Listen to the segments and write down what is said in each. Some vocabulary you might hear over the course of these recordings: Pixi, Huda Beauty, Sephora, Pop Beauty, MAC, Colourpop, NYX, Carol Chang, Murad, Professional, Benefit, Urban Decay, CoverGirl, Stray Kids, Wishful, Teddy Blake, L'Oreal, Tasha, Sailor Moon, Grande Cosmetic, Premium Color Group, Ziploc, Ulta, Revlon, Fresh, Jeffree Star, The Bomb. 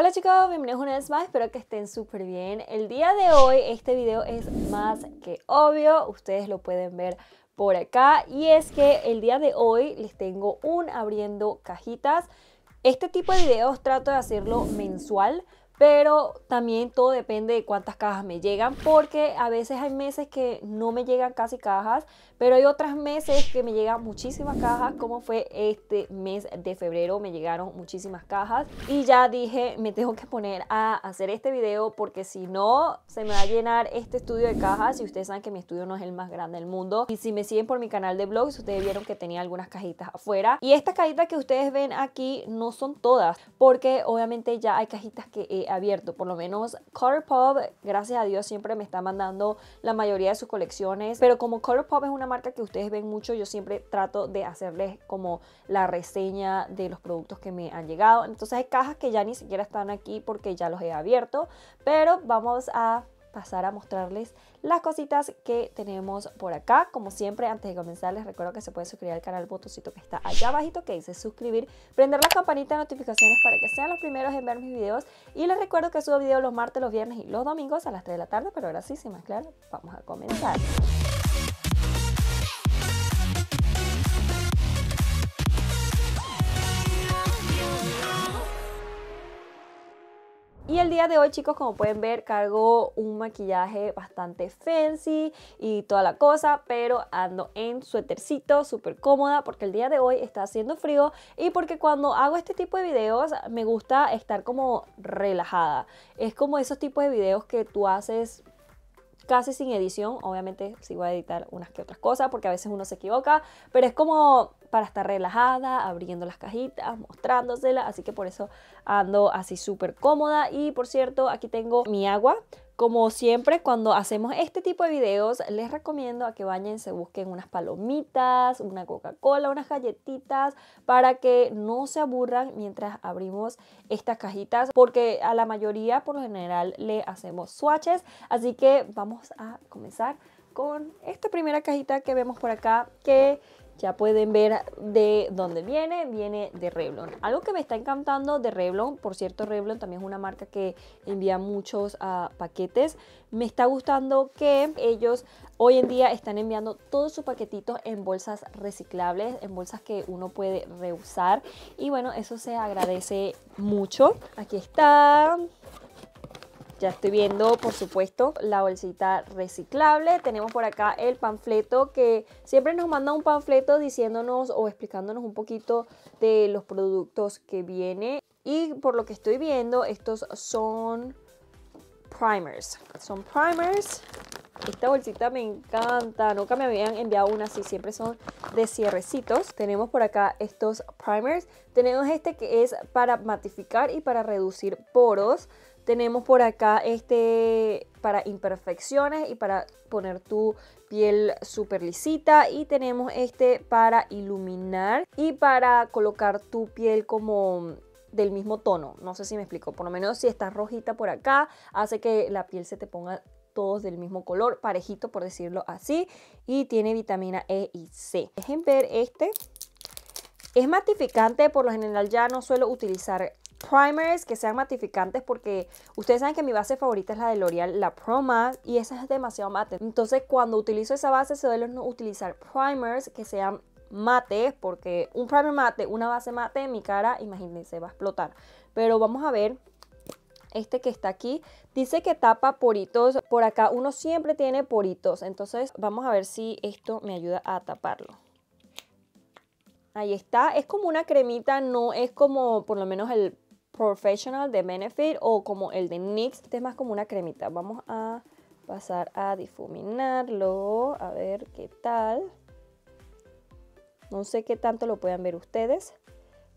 Hola chicos, bienvenidos una vez más, espero que estén súper bien. El día de hoy este video es más que obvio, ustedes lo pueden ver por acá. Y es que el día de hoy les tengo un abriendo cajitas. Este tipo de videos trato de hacerlo mensual, pero también todo depende de cuántas cajas me llegan, porque a veces hay meses que no me llegan casi cajas, pero hay otros meses que me llegan muchísimas cajas, como fue este mes de febrero, me llegaron muchísimas cajas. Y ya dije, me tengo que poner a hacer este video, porque si no, se me va a llenar este estudio de cajas, y ustedes saben que mi estudio no es el más grande del mundo. Y si me siguen por mi canal de vlogs, ustedes vieron que tenía algunas cajitas afuera. Y estas cajitas que ustedes ven aquí no son todas, porque obviamente ya hay cajitas que he abierto, por lo menos Colourpop, gracias a Dios, siempre me está mandando la mayoría de sus colecciones, pero como Colourpop es una marca que ustedes ven mucho, yo siempre trato de hacerles como la reseña de los productos que me han llegado. Entonces hay cajas que ya ni siquiera están aquí porque ya los he abierto, pero vamos a pasar a mostrarles las cositas que tenemos por acá. Como siempre, antes de comenzar, les recuerdo que se pueden suscribir al canal, el botoncito que está allá abajito que dice suscribir, prender la campanita de notificaciones para que sean los primeros en ver mis videos, y les recuerdo que subo videos los martes, los viernes y los domingos a las 3 de la tarde, pero ahora sí, sin más claro, vamos a comenzar. Y el día de hoy, chicos, como pueden ver, cargo un maquillaje bastante fancy y toda la cosa, pero ando en suétercito, súper cómoda, porque el día de hoy está haciendo frío y porque cuando hago este tipo de videos me gusta estar como relajada. Es como esos tipos de videos que tú haces casi sin edición. Obviamente sí voy a editar unas que otras cosas porque a veces uno se equivoca, pero es como para estar relajada, abriendo las cajitas, mostrándoselas, así que por eso ando así súper cómoda. Y por cierto, aquí tengo mi agua. Como siempre, cuando hacemos este tipo de videos, les recomiendo a que vayan, se busquen unas palomitas, una Coca-Cola, unas galletitas, para que no se aburran mientras abrimos estas cajitas, porque a la mayoría, por lo general, le hacemos swatches. Así que vamos a comenzar con esta primera cajita que vemos por acá, que ya pueden ver de dónde viene, viene de Revlon. Algo que me está encantando de Revlon, por cierto, Revlon también es una marca que envía muchos paquetes. Me está gustando que ellos hoy en día están enviando todos sus paquetitos en bolsas reciclables, en bolsas que uno puede reusar. Y bueno, eso se agradece mucho. Aquí está. Ya estoy viendo, por supuesto, la bolsita reciclable. Tenemos por acá el panfleto, que siempre nos manda un panfleto diciéndonos o explicándonos un poquito de los productos que viene. Y por lo que estoy viendo, estos son primers. Son primers. Esta bolsita me encanta. Nunca me habían enviado una así. Siempre son de cierrecitos. Tenemos por acá estos primers. Tenemos este que es para matificar y para reducir poros. Tenemos por acá este para imperfecciones y para poner tu piel súper lisita. Y tenemos este para iluminar y para colocar tu piel como del mismo tono. No sé si me explico. Por lo menos si estás rojita por acá, hace que la piel se te ponga todos del mismo color, parejito, por decirlo así. Y tiene vitamina E y C. Dejen ver este. Es matificante. Por lo general ya no suelo utilizar primers que sean matificantes, porque ustedes saben que mi base favorita es la de L'Oreal, la Pro Matte, y esa es demasiado mate. Entonces cuando utilizo esa base suelo no utilizar primers que sean mates, porque un primer mate, una base mate, mi cara, imagínense, va a explotar. Pero vamos a ver este que está aquí. Dice que tapa poritos. Por acá uno siempre tiene poritos, entonces vamos a ver si esto me ayuda a taparlo. Ahí está. Es como una cremita, no es como por lo menos el Professional de Benefit o como el de NYX. Este es más como una cremita. Vamos a pasar a difuminarlo, a ver qué tal. No sé qué tanto lo puedan ver ustedes,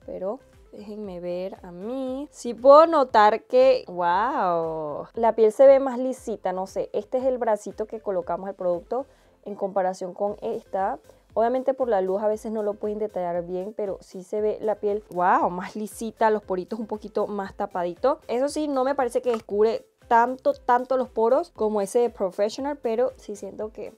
pero déjenme ver a mí. Sí puedo notar que, wow, la piel se ve más lisita, no sé. Este es el bracito que colocamos el producto en comparación con esta. Obviamente por la luz a veces no lo pueden detallar bien, pero sí se ve la piel, wow, más lisita, los poritos un poquito más tapadito. Eso sí, no me parece que descubre tanto los poros como ese de Professional, pero sí siento que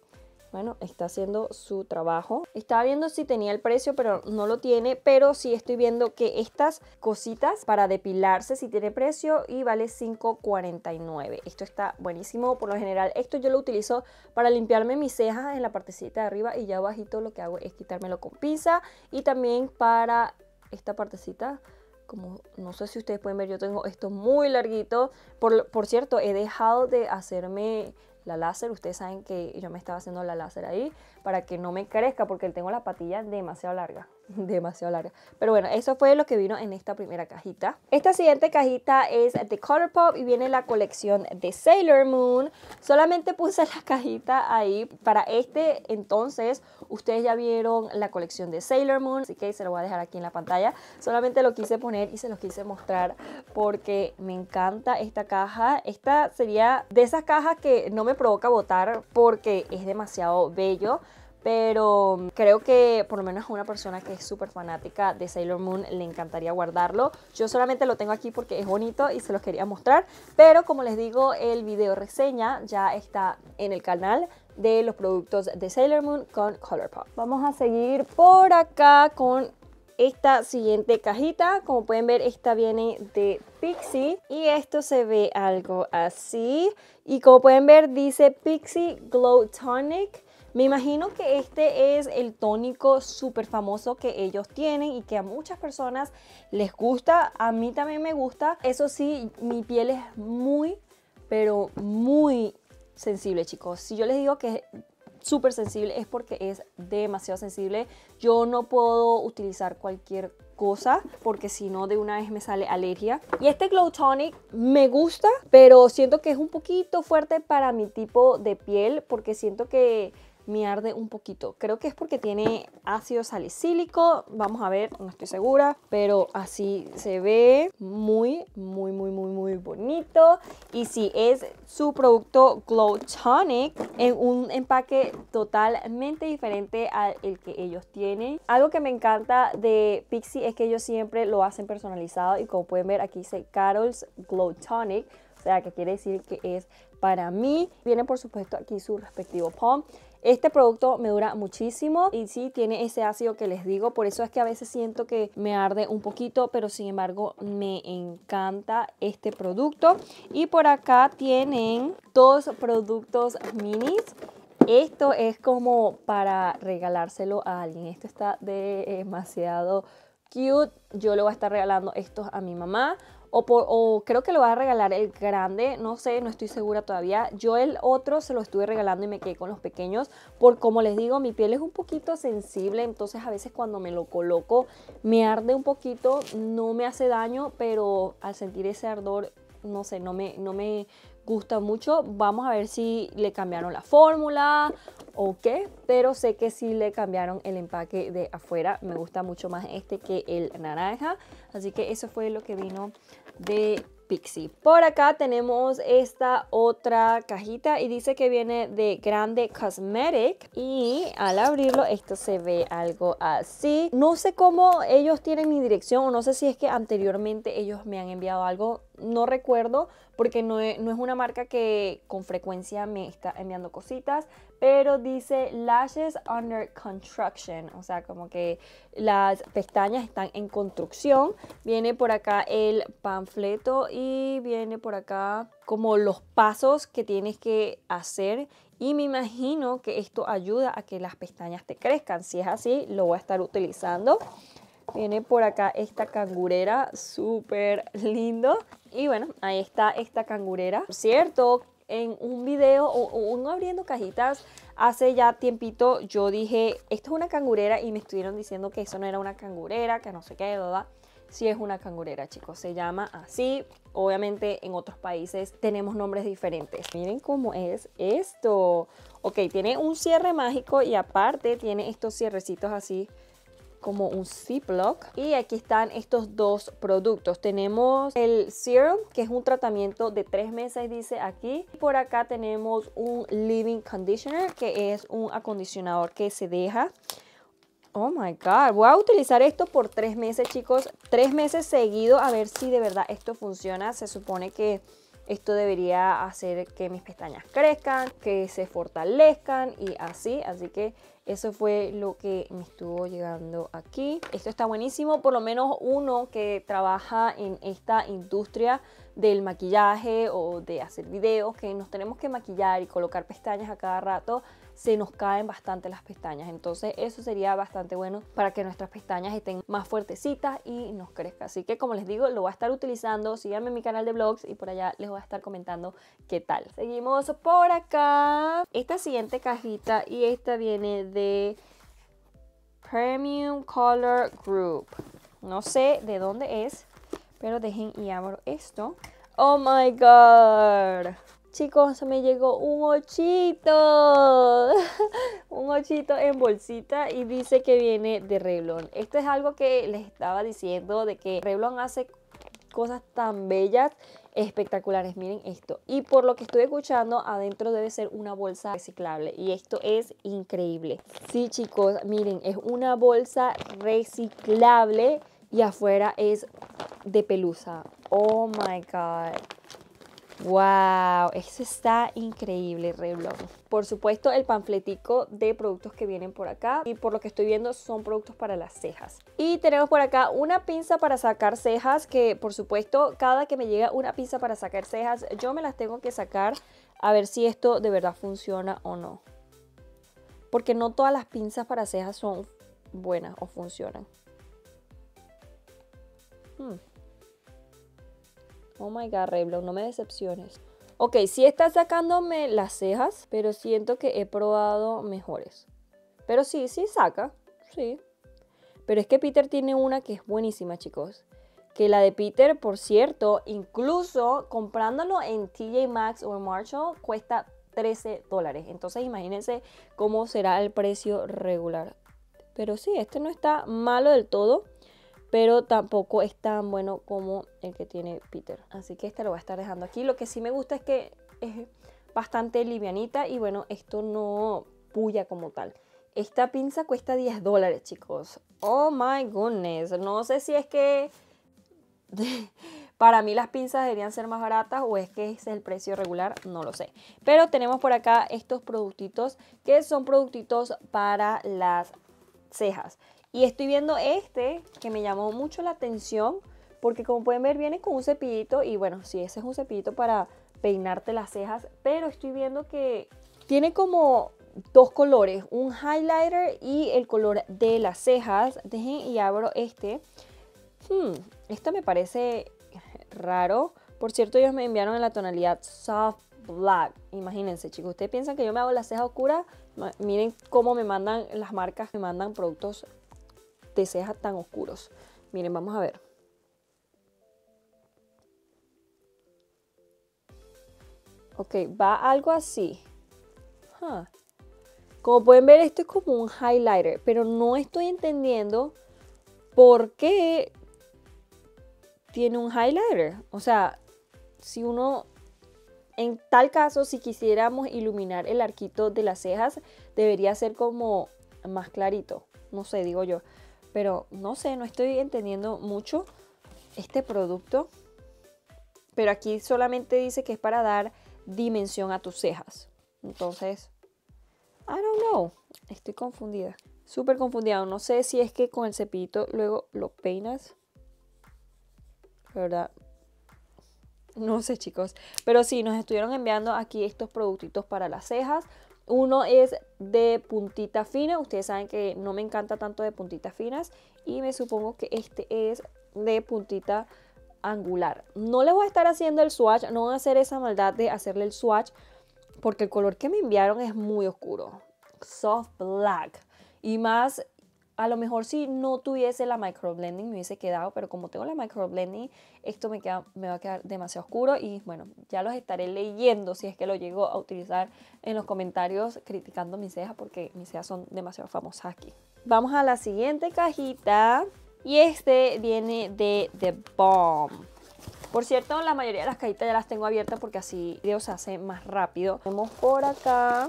Bueno, está haciendo su trabajo. Estaba viendo si tenía el precio, pero no lo tiene. Pero sí estoy viendo que estas cositas para depilarse sí tiene precio y vale $5.49. Esto está buenísimo. Por lo general, esto yo lo utilizo para limpiarme mis cejas en la partecita de arriba. Y ya bajito lo que hago es quitármelo con pinza. Y también para esta partecita, como no sé si ustedes pueden ver, yo tengo esto muy larguito. Por cierto, he dejado de hacerme la láser. Ustedes saben que yo me estaba haciendo la láser ahí para que no me crezca, porque tengo la patilla demasiado larga, demasiado larga. Pero bueno, eso fue lo que vino en esta primera cajita. Esta siguiente cajita es de Colourpop y viene la colección de Sailor Moon. Solamente puse la cajita ahí. Para este entonces ustedes ya vieron la colección de Sailor Moon, así que se lo voy a dejar aquí en la pantalla. Solamente lo quise poner y se los quise mostrar porque me encanta esta caja. Esta sería de esas cajas que no me provoca botar porque es demasiado bello. Pero creo que por lo menos a una persona que es súper fanática de Sailor Moon le encantaría guardarlo. Yo solamente lo tengo aquí porque es bonito y se los quería mostrar. Pero como les digo, el video reseña ya está en el canal de los productos de Sailor Moon con Colourpop. Vamos a seguir por acá con esta siguiente cajita. Como pueden ver, esta viene de Pixi y esto se ve algo así. Y como pueden ver, dice Pixi Glow Tonic. Me imagino que este es el tónico súper famoso que ellos tienen y que a muchas personas les gusta. A mí también me gusta. Eso sí, mi piel es muy, pero muy sensible, chicos. Si yo les digo que súper sensible es porque es demasiado sensible. Yo no puedo utilizar cualquier cosa porque si no de una vez me sale alergia. Y este Glow Tonic me gusta, pero siento que es un poquito fuerte para mi tipo de piel porque siento que me arde un poquito. Creo que es porque tiene ácido salicílico. Vamos a ver, no estoy segura, pero así se ve muy, muy, muy, muy, muy bonito. Y sí, es su producto Glow Tonic en un empaque totalmente diferente al que ellos tienen. Algo que me encanta de Pixi es que ellos siempre lo hacen personalizado y como pueden ver aquí dice Carol's Glow Tonic. O sea, que quiere decir que es para mí. Viene por supuesto aquí su respectivo pump. Este producto me dura muchísimo y sí tiene ese ácido que les digo. Por eso es que a veces siento que me arde un poquito, pero sin embargo me encanta este producto. Y por acá tienen dos productos minis. Esto es como para regalárselo a alguien. Esto está demasiado cute. Yo le voy a estar regalando estos a mi mamá. O creo que lo va a regalar el grande, no sé, no estoy segura todavía. Yo el otro se lo estuve regalando y me quedé con los pequeños. Por como les digo, mi piel es un poquito sensible, entonces a veces cuando me lo coloco me arde un poquito. No me hace daño, pero al sentir ese ardor, no sé, no me gusta mucho. Vamos a ver si le cambiaron la fórmula o qué, pero sé que sí le cambiaron el empaque de afuera. Me gusta mucho más este que el naranja. Así que eso fue lo que vino de Pixi. Por acá tenemos esta otra cajita y dice que viene de Grande Cosmetic y al abrirlo esto se ve algo así. No sé cómo ellos tienen mi dirección o no sé si es que anteriormente ellos me han enviado algo, no recuerdo, porque no es una marca que con frecuencia me está enviando cositas, pero dice Lashes Under Construction, o sea, como que las pestañas están en construcción. Viene por acá el panfleto y viene por acá como los pasos que tienes que hacer. Y me imagino que esto ayuda a que las pestañas te crezcan. Si es así, lo voy a estar utilizando. Viene por acá esta cangurera, súper lindo. Y bueno, ahí está esta cangurera. Por cierto, en un video o uno abriendo cajitas hace ya tiempito, yo dije, esto es una cangurera y me estuvieron diciendo que eso no era una cangurera, que no sé qué, ¿verdad? Sí es una cangurera, chicos, se llama así. Obviamente en otros países tenemos nombres diferentes. Miren cómo es esto. Ok, tiene un cierre mágico y aparte tiene estos cierrecitos así, como un Ziploc. Y aquí están estos dos productos. Tenemos el Serum, que es un tratamiento de 3 meses, dice aquí. Por acá tenemos un Living Conditioner, que es un acondicionador que se deja. Oh my God, voy a utilizar esto por 3 meses, chicos. 3 meses seguido, a ver si de verdad esto funciona. Se supone que Esto debería hacer que mis pestañas crezcan, que se fortalezcan y así. Así que eso fue lo que me estuvo llegando aquí. Esto está buenísimo, por lo menos uno que trabaja en esta industria del maquillaje o de hacer videos, que nos tenemos que maquillar y colocar pestañas a cada rato, se nos caen bastante las pestañas. Entonces eso sería bastante bueno para que nuestras pestañas estén más fuertecitas y nos crezca. Así que, como les digo, lo voy a estar utilizando. Síganme en mi canal de vlogs y por allá les voy a estar comentando qué tal. Seguimos por acá. Esta siguiente cajita, y esta viene de Premium Color Group. No sé de dónde es, pero dejen y abro esto. ¡Oh my God! Chicos, me llegó un ochito. Un ochito en bolsita y dice que viene de Revlon. Esto es algo que les estaba diciendo, de que Revlon hace cosas tan bellas, espectaculares. Miren esto. Y por lo que estoy escuchando, adentro debe ser una bolsa reciclable. Y esto es increíble. Sí, chicos, miren, es una bolsa reciclable y afuera es de pelusa. Oh my God. ¡Wow! Eso está increíble, Revlon. Por supuesto, el panfletico de productos que vienen por acá. Y por lo que estoy viendo, son productos para las cejas. Y tenemos por acá una pinza para sacar cejas, que por supuesto, cada que me llega una pinza para sacar cejas, yo me las tengo que sacar a ver si esto de verdad funciona o no. Porque no todas las pinzas para cejas son buenas o funcionan. Oh my God, Revlon, no me decepciones. Ok, sí está sacándome las cejas, pero siento que he probado mejores. Pero sí, sí saca, sí. Pero es que Peter tiene una que es buenísima, chicos. Que la de Peter, por cierto, incluso comprándolo en TJ Maxx o en Marshall, cuesta $13. Entonces imagínense cómo será el precio regular. Pero sí, este no está malo del todo, pero tampoco es tan bueno como el que tiene Peter. Así que este lo voy a estar dejando aquí. Lo que sí me gusta es que es bastante livianita y bueno, esto no puya como tal. Esta pinza cuesta $10, chicos. Oh my goodness. No sé si es que para mí las pinzas deberían ser más baratas o es que es el precio regular, no lo sé. Pero tenemos por acá estos productitos que son productitos para las cejas. Y estoy viendo este que me llamó mucho la atención porque, como pueden ver, viene con un cepillito y bueno, sí, ese es un cepillito para peinarte las cejas, pero estoy viendo que tiene como dos colores, un highlighter y el color de las cejas. Dejen y abro este. Esto me parece raro. Por cierto, ellos me enviaron en la tonalidad Soft Black. Imagínense, chicos, ustedes piensan que yo me hago las cejas oscuras. Miren cómo me mandan las marcas, me mandan productos de cejas tan oscuros. Miren, vamos a ver. Ok, va algo así. Como pueden ver, esto es como un highlighter, pero no estoy entendiendo por qué tiene un highlighter. O sea, si uno, en tal caso, si quisiéramos iluminar el arquito de las cejas, debería ser como más clarito. No sé, digo yo. Pero no sé, no estoy entendiendo mucho este producto. Pero aquí solamente dice que es para dar dimensión a tus cejas. Entonces, I don't know. Estoy confundida. Súper confundida. No sé si es que con el cepillito luego lo peinas. La verdad, no sé, chicos. Pero sí, nos estuvieron enviando aquí estos productitos para las cejas. Uno es de puntita fina. Ustedes saben que no me encanta tanto de puntitas finas. Y me supongo que este es de puntita angular. No les voy a estar haciendo el swatch. No voy a hacer esa maldad de hacerle el swatch, porque el color que me enviaron es muy oscuro. Soft Black. Y más, a lo mejor si no tuviese la microblending me hubiese quedado. Pero como tengo la microblending, esto me va a quedar demasiado oscuro. Y bueno, ya los estaré leyendo si es que lo llego a utilizar en los comentarios criticando mis cejas, porque mis cejas son demasiado famosas aquí. Vamos a la siguiente cajita. Y este viene de The Bomb. Por cierto, la mayoría de las cajitas ya las tengo abiertas porque así Dios se hace más rápido. Vemos por acá,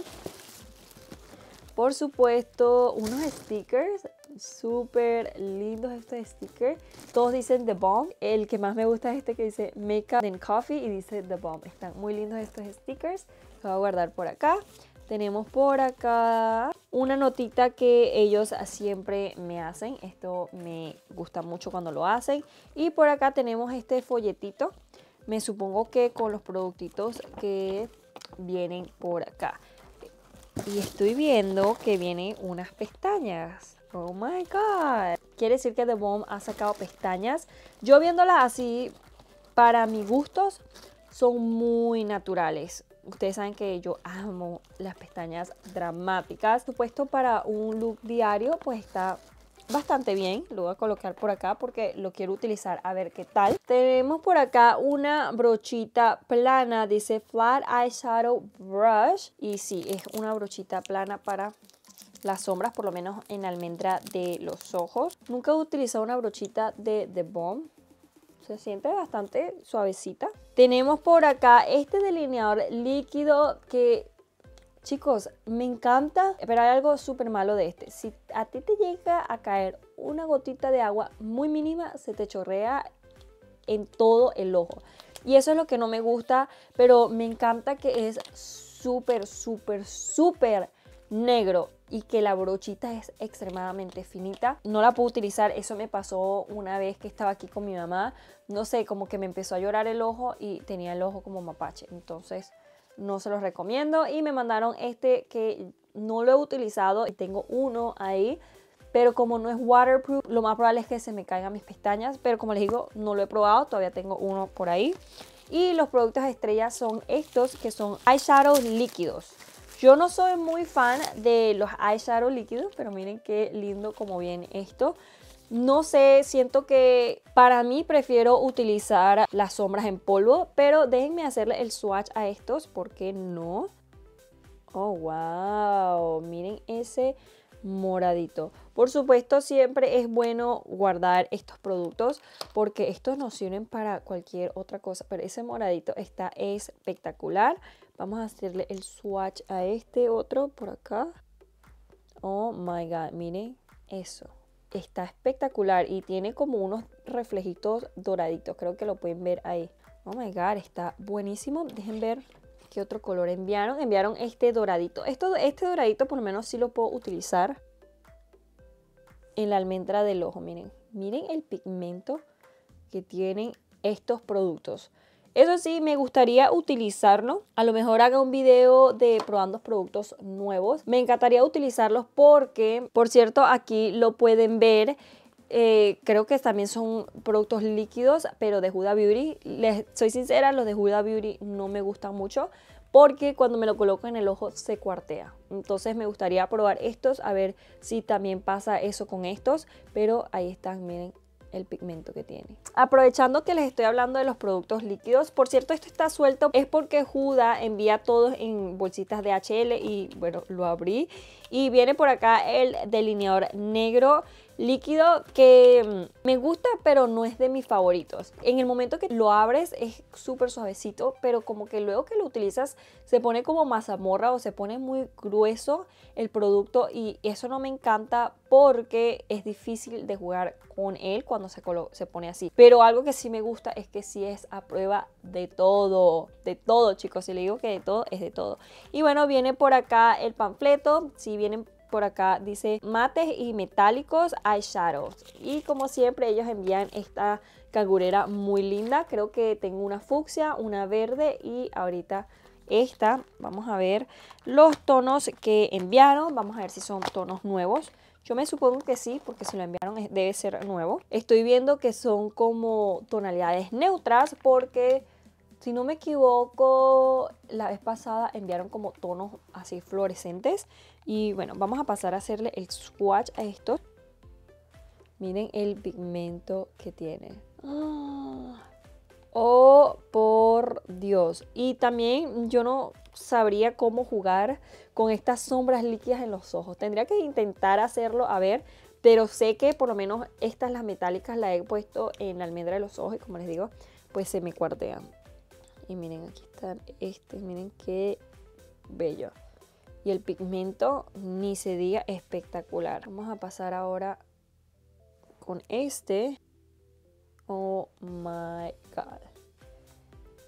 por supuesto, unos stickers súper lindos estos stickers. Todos dicen The Bomb. El que más me gusta es este que dice Makeup and Coffee y dice The Bomb. Están muy lindos estos stickers. Los voy a guardar por acá. Tenemos por acá una notita que ellos siempre me hacen. Esto me gusta mucho cuando lo hacen. Y por acá tenemos este folletito. Me supongo que con los productitos que vienen por acá. Y estoy viendo que vienen unas pestañas. Oh my god. Quiere decir que The Bomb ha sacado pestañas. Yo viéndolas así, para mis gustos, son muy naturales. Ustedes saben que yo amo las pestañas dramáticas. Por supuesto, para un look diario, pues está bastante bien. Lo voy a colocar por acá porque lo quiero utilizar. A ver qué tal. Tenemos por acá una brochita plana. Dice Flat Eyeshadow Brush. Y sí, es una brochita plana para las sombras, por lo menos en la almendra de los ojos. Nunca he utilizado una brochita de The Bomb. Se siente bastante suavecita. Tenemos por acá este delineador líquido que, chicos, me encanta. Pero hay algo súper malo de este. Si a ti te llega a caer una gotita de agua muy mínima, se te chorrea en todo el ojo. Y eso es lo que no me gusta. Pero me encanta que es súper, súper, súper negro. Y que la brochita es extremadamente finita. No la puedo utilizar. Eso me pasó una vez que estaba aquí con mi mamá. No sé, como que me empezó a llorar el ojo y tenía el ojo como mapache. Entonces no se los recomiendo. Y me mandaron este que no lo he utilizado. Tengo uno ahí, pero como no es waterproof, lo más probable es que se me caigan mis pestañas. Pero como les digo, no lo he probado. Todavía tengo uno por ahí. Y los productos estrellas son estos, que son eyeshadows líquidos. Yo no soy muy fan de los eyeshadow líquidos, pero miren qué lindo como viene esto. No sé, siento que para mí prefiero utilizar las sombras en polvo, pero déjenme hacerle el swatch a estos, ¿por qué no? Oh, wow, miren ese moradito. Por supuesto, siempre es bueno guardar estos productos porque estos nos sirven para cualquier otra cosa, pero ese moradito está espectacular. Vamos a hacerle el swatch a este otro por acá. Oh my god, miren eso. Está espectacular y tiene como unos reflejitos doraditos. Creo que lo pueden ver ahí. Oh my god, está buenísimo. Dejen ver qué otro color enviaron. Enviaron este doradito. Este doradito por lo menos sí lo puedo utilizar en la almendra del ojo. Miren, miren el pigmento que tienen estos productos. Eso sí, me gustaría utilizarlo. A lo mejor haga un video de probando productos nuevos. Me encantaría utilizarlos porque, por cierto, aquí lo pueden ver. Creo que también son productos líquidos, pero de Huda Beauty. Les soy sincera, los de Huda Beauty no me gustan mucho porque cuando me lo coloco en el ojo se cuartea. Entonces me gustaría probar estos, a ver si también pasa eso con estos. Pero ahí están, miren el pigmento que tiene. Aprovechando que les estoy hablando de los productos líquidos, por cierto, esto está suelto, es porque Huda envía todos en bolsitas de HL y bueno, lo abrí y viene por acá el delineador negro líquido que me gusta, pero no es de mis favoritos. En el momento que lo abres es súper suavecito, pero como que luego que lo utilizas se pone como mazamorra o se pone muy grueso el producto y eso no me encanta porque es difícil de jugar con él cuando se pone así. Pero algo que sí me gusta es que sí es a prueba de todo chicos. Si le digo que de todo, es de todo. Y bueno, viene por acá el panfleto, si vienen por acá dice mates y metálicos eyeshadows. Y como siempre ellos envían esta cangurera muy linda. Creo que tengo una fucsia, una verde y ahorita esta. Vamos a ver los tonos que enviaron. Vamos a ver si son tonos nuevos. Yo me supongo que sí, porque si lo enviaron debe ser nuevo. Estoy viendo que son como tonalidades neutras porque, si no me equivoco, la vez pasada enviaron como tonos así fluorescentes. Y bueno, vamos a pasar a hacerle el swatch a esto. Miren el pigmento que tiene. Oh, por Dios. Y también yo no sabría cómo jugar con estas sombras líquidas en los ojos. Tendría que intentar hacerlo, a ver. Pero sé que por lo menos estas, las metálicas, las he puesto en la almendra de los ojos. Y como les digo, pues se me cuartean. Y miren, aquí están estos, miren qué bello. Y el pigmento, ni se diga, espectacular. Vamos a pasar ahora con este. Oh my god.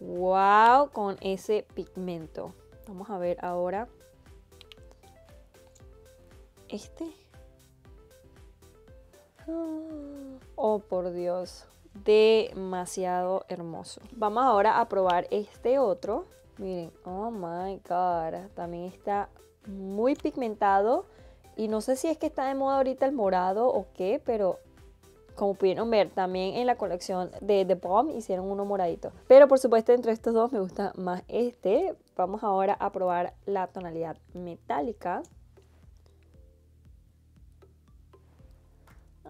Wow, con ese pigmento. Vamos a ver ahora. Este. Oh, por Dios. Demasiado hermoso. Vamos ahora a probar este otro. Miren, oh my god. También está muy pigmentado. Y no sé si es que está de moda ahorita el morado o qué, pero como pudieron ver, también en la colección de The Bomb hicieron uno moradito. Pero por supuesto, entre estos dos me gusta más este. Vamos ahora a probar la tonalidad metálica.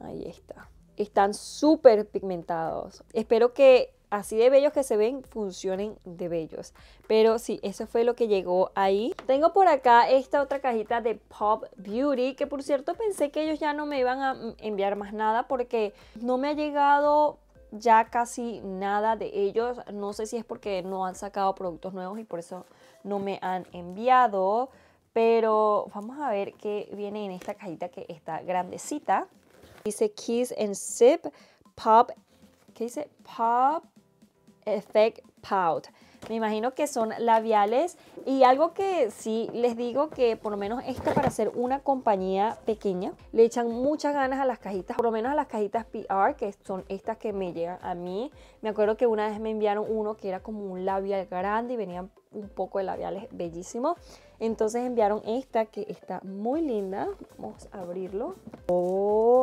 Ahí está. Están súper pigmentados. Espero que así de bellos que se ven, funcionen de bellos. Pero sí, eso fue lo que llegó ahí. Tengo por acá esta otra cajita de Pop Beauty, que por cierto pensé que ellos ya no me iban a enviar más nada porque no me ha llegado ya casi nada de ellos. No sé si es porque no han sacado productos nuevos y por eso no me han enviado. Pero vamos a ver qué viene en esta cajita que está grandecita. Dice Kiss and Sip Pop, ¿qué dice? Pop Effect Powder. Me imagino que son labiales. Y algo que sí les digo que por lo menos esta, para ser una compañía pequeña, le echan muchas ganas a las cajitas, por lo menos a las cajitas PR, que son estas que me llegan a mí. Me acuerdo que una vez me enviaron uno que era como un labial grande y venían un poco de labiales bellísimos. Entonces enviaron esta que está muy linda. Vamos a abrirlo. OMG,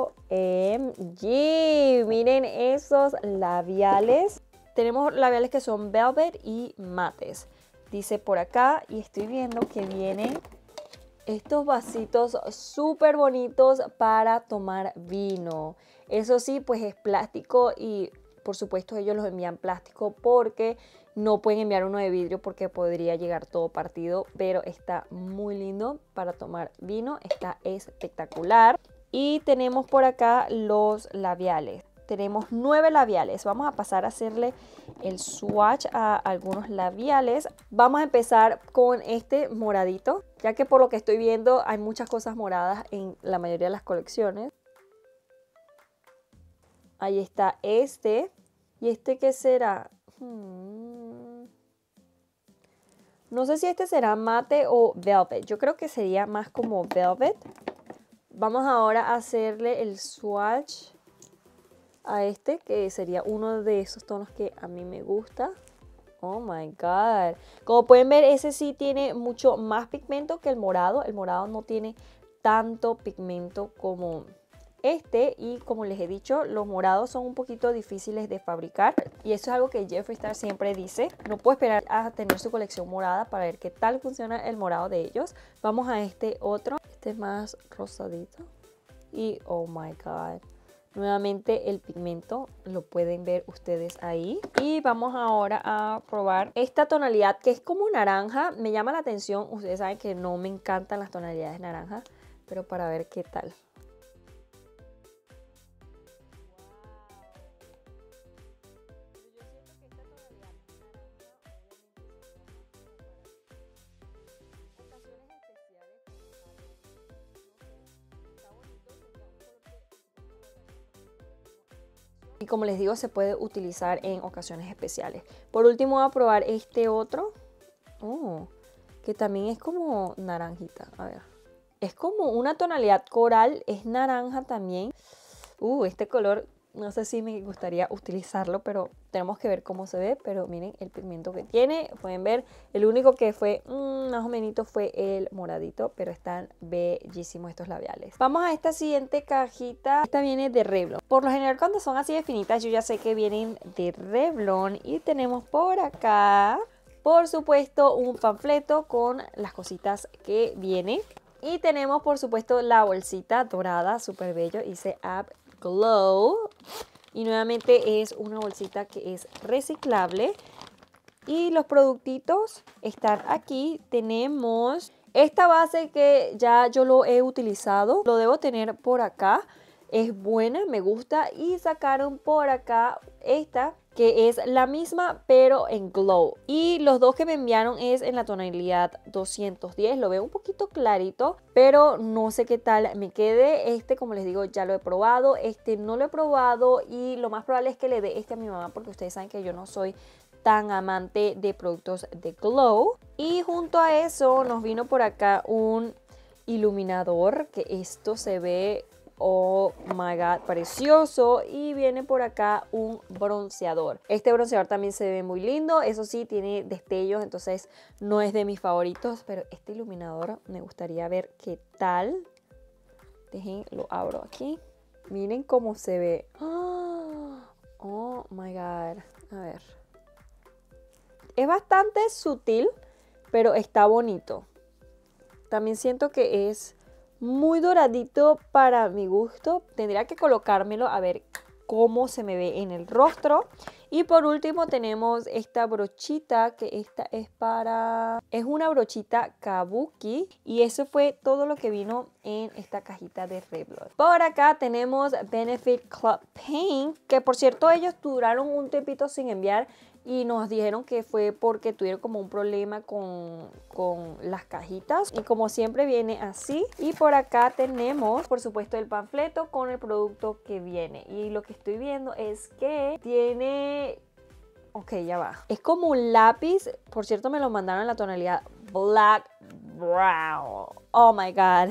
miren esos labiales. Tenemos labiales que son velvet y mates, dice por acá. Y estoy viendo que vienen estos vasitos súper bonitos para tomar vino. Eso sí, pues es plástico y por supuesto ellos los envían plástico porque no pueden enviar uno de vidrio porque podría llegar todo partido. Pero está muy lindo para tomar vino, está espectacular. Y tenemos por acá los labiales. Tenemos 9 labiales. Vamos a pasar a hacerle el swatch a algunos labiales. Vamos a empezar con este moradito, ya que por lo que estoy viendo hay muchas cosas moradas en la mayoría de las colecciones. Ahí está este. ¿Y este qué será? No sé si este será mate o velvet. Yo creo que sería más como velvet. Vamos ahora a hacerle el swatch a este, que sería uno de esos tonos que a mí me gusta. Oh my god. Como pueden ver, ese sí tiene mucho más pigmento que el morado. El morado no tiene tanto pigmento como este. Y como les he dicho, los morados son un poquito difíciles de fabricar. Y eso es algo que Jeffree Star siempre dice. No puedo esperar a tener su colección morada para ver qué tal funciona el morado de ellos. Vamos a este otro. Este es más rosadito. Y oh my god. Nuevamente el pigmento lo pueden ver ustedes ahí. Y vamos ahora a probar esta tonalidad que es como naranja. Me llama la atención. Ustedes saben que no me encantan las tonalidades naranjas, pero para ver qué tal. Y como les digo, se puede utilizar en ocasiones especiales. Por último voy a probar este otro. Oh, que también es como naranjita. A ver. Es como una tonalidad coral. Es naranja también. Este color no sé si me gustaría utilizarlo, pero tenemos que ver cómo se ve. Pero miren el pigmento que tiene. Pueden ver. El único que fue más o menos fue el moradito. Pero están bellísimos estos labiales. Vamos a esta siguiente cajita. Esta viene de Revlon. Por lo general, cuando son así de finitas, yo ya sé que vienen de Revlon. Y tenemos por acá, por supuesto, un panfleto con las cositas que vienen. Y tenemos, por supuesto, la bolsita dorada, súper bello. Dice Up Glow. Y nuevamente es una bolsita que es reciclable. Y los productitos están aquí. Tenemos esta base que ya yo lo he utilizado. Lo debo tener por acá. Es buena, me gusta. Y sacaron por acá esta que es la misma pero en glow. Y los dos que me enviaron es en la tonalidad 210. Lo veo un poquito clarito, pero no sé qué tal me quede. Este, como les digo, ya lo he probado. Este no lo he probado y lo más probable es que le dé este a mi mamá, porque ustedes saben que yo no soy tan amante de productos de glow. Y junto a eso nos vino por acá un iluminador, que esto se ve... oh my god, precioso. Y viene por acá un bronceador. Este bronceador también se ve muy lindo. Eso sí, tiene destellos, entonces no es de mis favoritos. Pero este iluminador me gustaría ver qué tal. Dejen, lo abro aquí. Miren cómo se ve. Oh my god. A ver. Es bastante sutil, pero está bonito. También siento que es... muy doradito para mi gusto. Tendría que colocármelo a ver cómo se me ve en el rostro. Y por último tenemos esta brochita, que esta es para... es una brochita kabuki. Y eso fue todo lo que vino en esta cajita de Revlon. Por acá tenemos Benefit Club Paint, que por cierto ellos duraron un tiempito sin enviar. Y nos dijeron que fue porque tuvieron como un problema con las cajitas. Y como siempre viene así. Y por acá tenemos, por supuesto, el panfleto con el producto que viene. Y lo que estoy viendo es que tiene... ok, ya va. Es como un lápiz. Por cierto, me lo mandaron en la tonalidad Black Brown. Oh my god.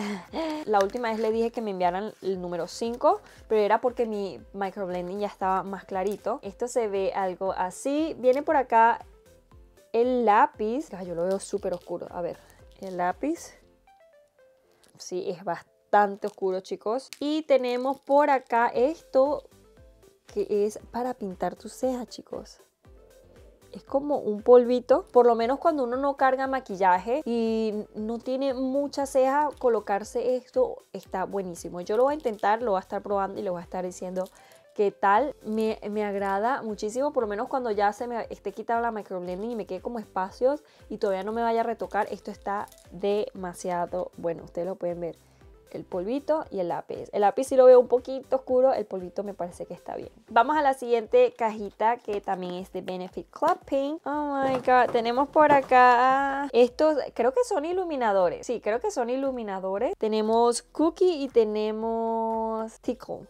La última vez le dije que me enviaran el número 5, pero era porque mi microblending ya estaba más clarito. Esto se ve algo así. Viene por acá el lápiz. Ay, yo lo veo súper oscuro. A ver, el lápiz. Sí, es bastante oscuro, chicos. Y tenemos por acá esto, que es para pintar tus cejas, chicos. Es como un polvito, por lo menos cuando uno no carga maquillaje y no tiene mucha ceja, colocarse esto está buenísimo. Yo lo voy a intentar, lo voy a estar probando y le voy a estar diciendo qué tal. Me agrada muchísimo, por lo menos cuando ya se me esté quitando la microblending y me quede como espacios y todavía no me vaya a retocar. Esto está demasiado bueno, ustedes lo pueden ver. El polvito y el lápiz. El lápiz sí lo veo un poquito oscuro, el polvito me parece que está bien. Vamos a la siguiente cajita, que también es de Benefit Club Paint. Oh my god, tenemos por acá estos, creo que son iluminadores. Sí, creo que son iluminadores. Tenemos Cookie y tenemos Tickle.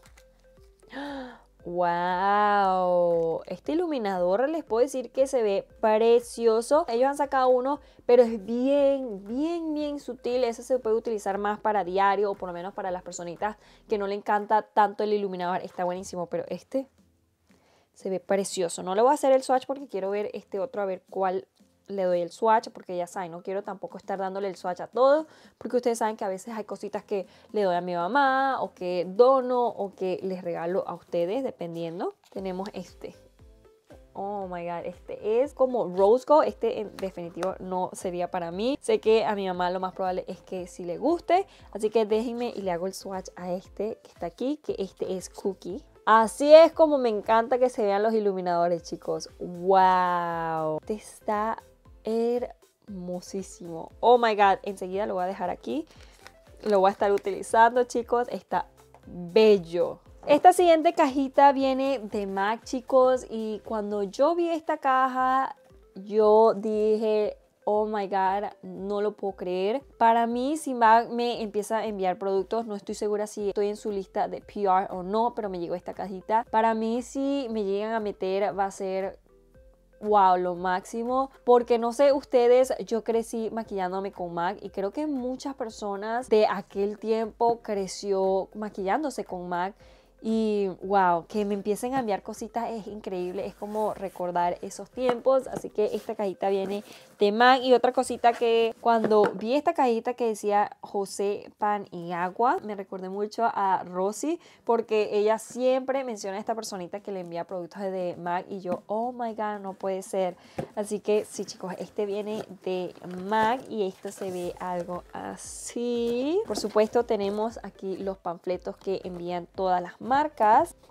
¡Wow! Este iluminador les puedo decir que se ve precioso. Ellos han sacado uno, pero es bien sutil. Ese se puede utilizar más para diario, o por lo menos para las personitas que no le encanta tanto el iluminador. Está buenísimo, pero este se ve precioso. No le voy a hacer el swatch porque quiero ver este otro, a ver cuál le doy el swatch, porque ya saben, no quiero tampoco estar dándole el swatch a todos, porque ustedes saben que a veces hay cositas que le doy a mi mamá, o que dono, o que les regalo a ustedes, dependiendo. Tenemos este. Oh my god, este es como Rose Gold. Este en definitivo no sería para mí. Sé que a mi mamá lo más probable es que sí le guste, así que déjenme y le hago el swatch a este que está aquí, que este es Cookie. Así es como me encanta que se vean los iluminadores, chicos. ¡Wow! Este está hermosísimo. Oh my god, enseguida lo voy a dejar aquí. Lo voy a estar utilizando, chicos. Está bello. Esta siguiente cajita viene de MAC, chicos. Y cuando yo vi esta caja, yo dije... oh my god, no lo puedo creer. Para mí, si MAC me empieza a enviar productos, no estoy segura si estoy en su lista de PR o no, pero me llegó esta cajita. Para mí, si me llegan a meter, va a ser... wow, lo máximo, porque no sé ustedes, yo crecí maquillándome con MAC y creo que muchas personas de aquel tiempo creció maquillándose con MAC. Y wow, que me empiecen a enviar cositas es increíble, es como recordar esos tiempos. Así que esta cajita viene de MAC. Y otra cosita que cuando vi esta cajita que decía José Pan y Agua, me recordé mucho a Rosy, porque ella siempre menciona a esta personita que le envía productos de MAC. Y yo, oh my god, no puede ser. Así que sí, chicos, este viene de MAC y esto se ve algo así. Por supuesto tenemos aquí los panfletos que envían todas las marcas.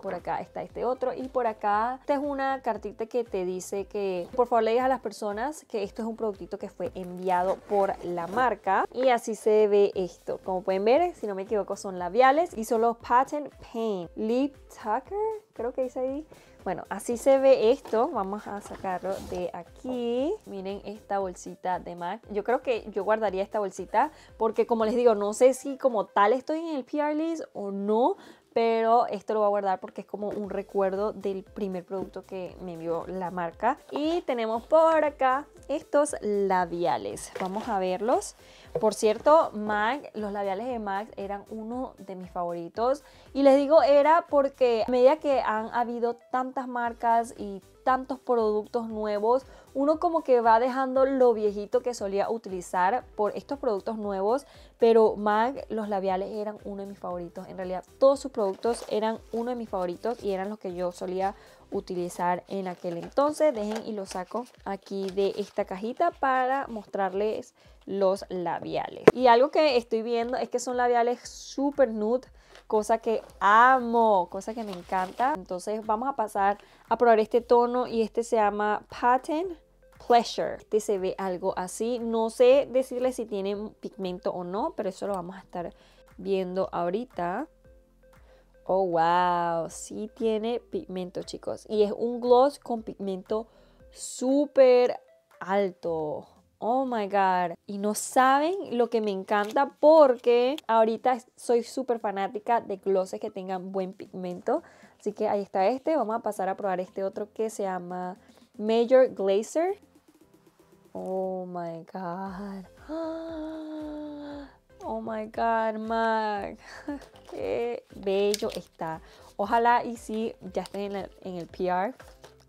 Por acá está este otro. Y por acá, esta es una cartita que te dice que por favor le digas a las personas que esto es un productito que fue enviado por la marca. Y así se ve esto. Como pueden ver, si no me equivoco, son labiales y son los Patent Paint Lip Tucker, creo que dice ahí. Bueno, así se ve esto. Vamos a sacarlo de aquí. Miren esta bolsita de MAC. Yo creo que yo guardaría esta bolsita porque, como les digo, no sé si como tal estoy en el PR list o no, pero esto lo voy a guardar porque es como un recuerdo del primer producto que me envió la marca. Y tenemos por acá estos labiales. Vamos a verlos. Por cierto, MAC, los labiales de MAC eran uno de mis favoritos. Y les digo era porque a medida que han habido tantas marcas y tantos productos nuevos, uno como que va dejando lo viejito que solía utilizar por estos productos nuevos, pero MAC, los labiales eran uno de mis favoritos. En realidad todos sus productos eran uno de mis favoritos y eran los que yo solía utilizar en aquel entonces. Dejen y lo saco aquí de esta cajita para mostrarles los labiales. Y algo que estoy viendo es que son labiales super nude, cosa que amo, cosa que me encanta. Entonces vamos a pasar a probar este tono y este se llama Patent Pleasure. Este se ve algo así. No sé decirles si tiene pigmento o no, pero eso lo vamos a estar viendo ahorita. Oh, wow, sí tiene pigmento, chicos. Y es un gloss con pigmento súper alto. Oh my god. Y no saben lo que me encanta porque ahorita soy súper fanática de glosses que tengan buen pigmento. Así que ahí está este. Vamos a pasar a probar este otro que se llama Major Glazer. Oh my god. Oh my god, MAC. Qué bello está. Ojalá y sí, ya estén en el PR.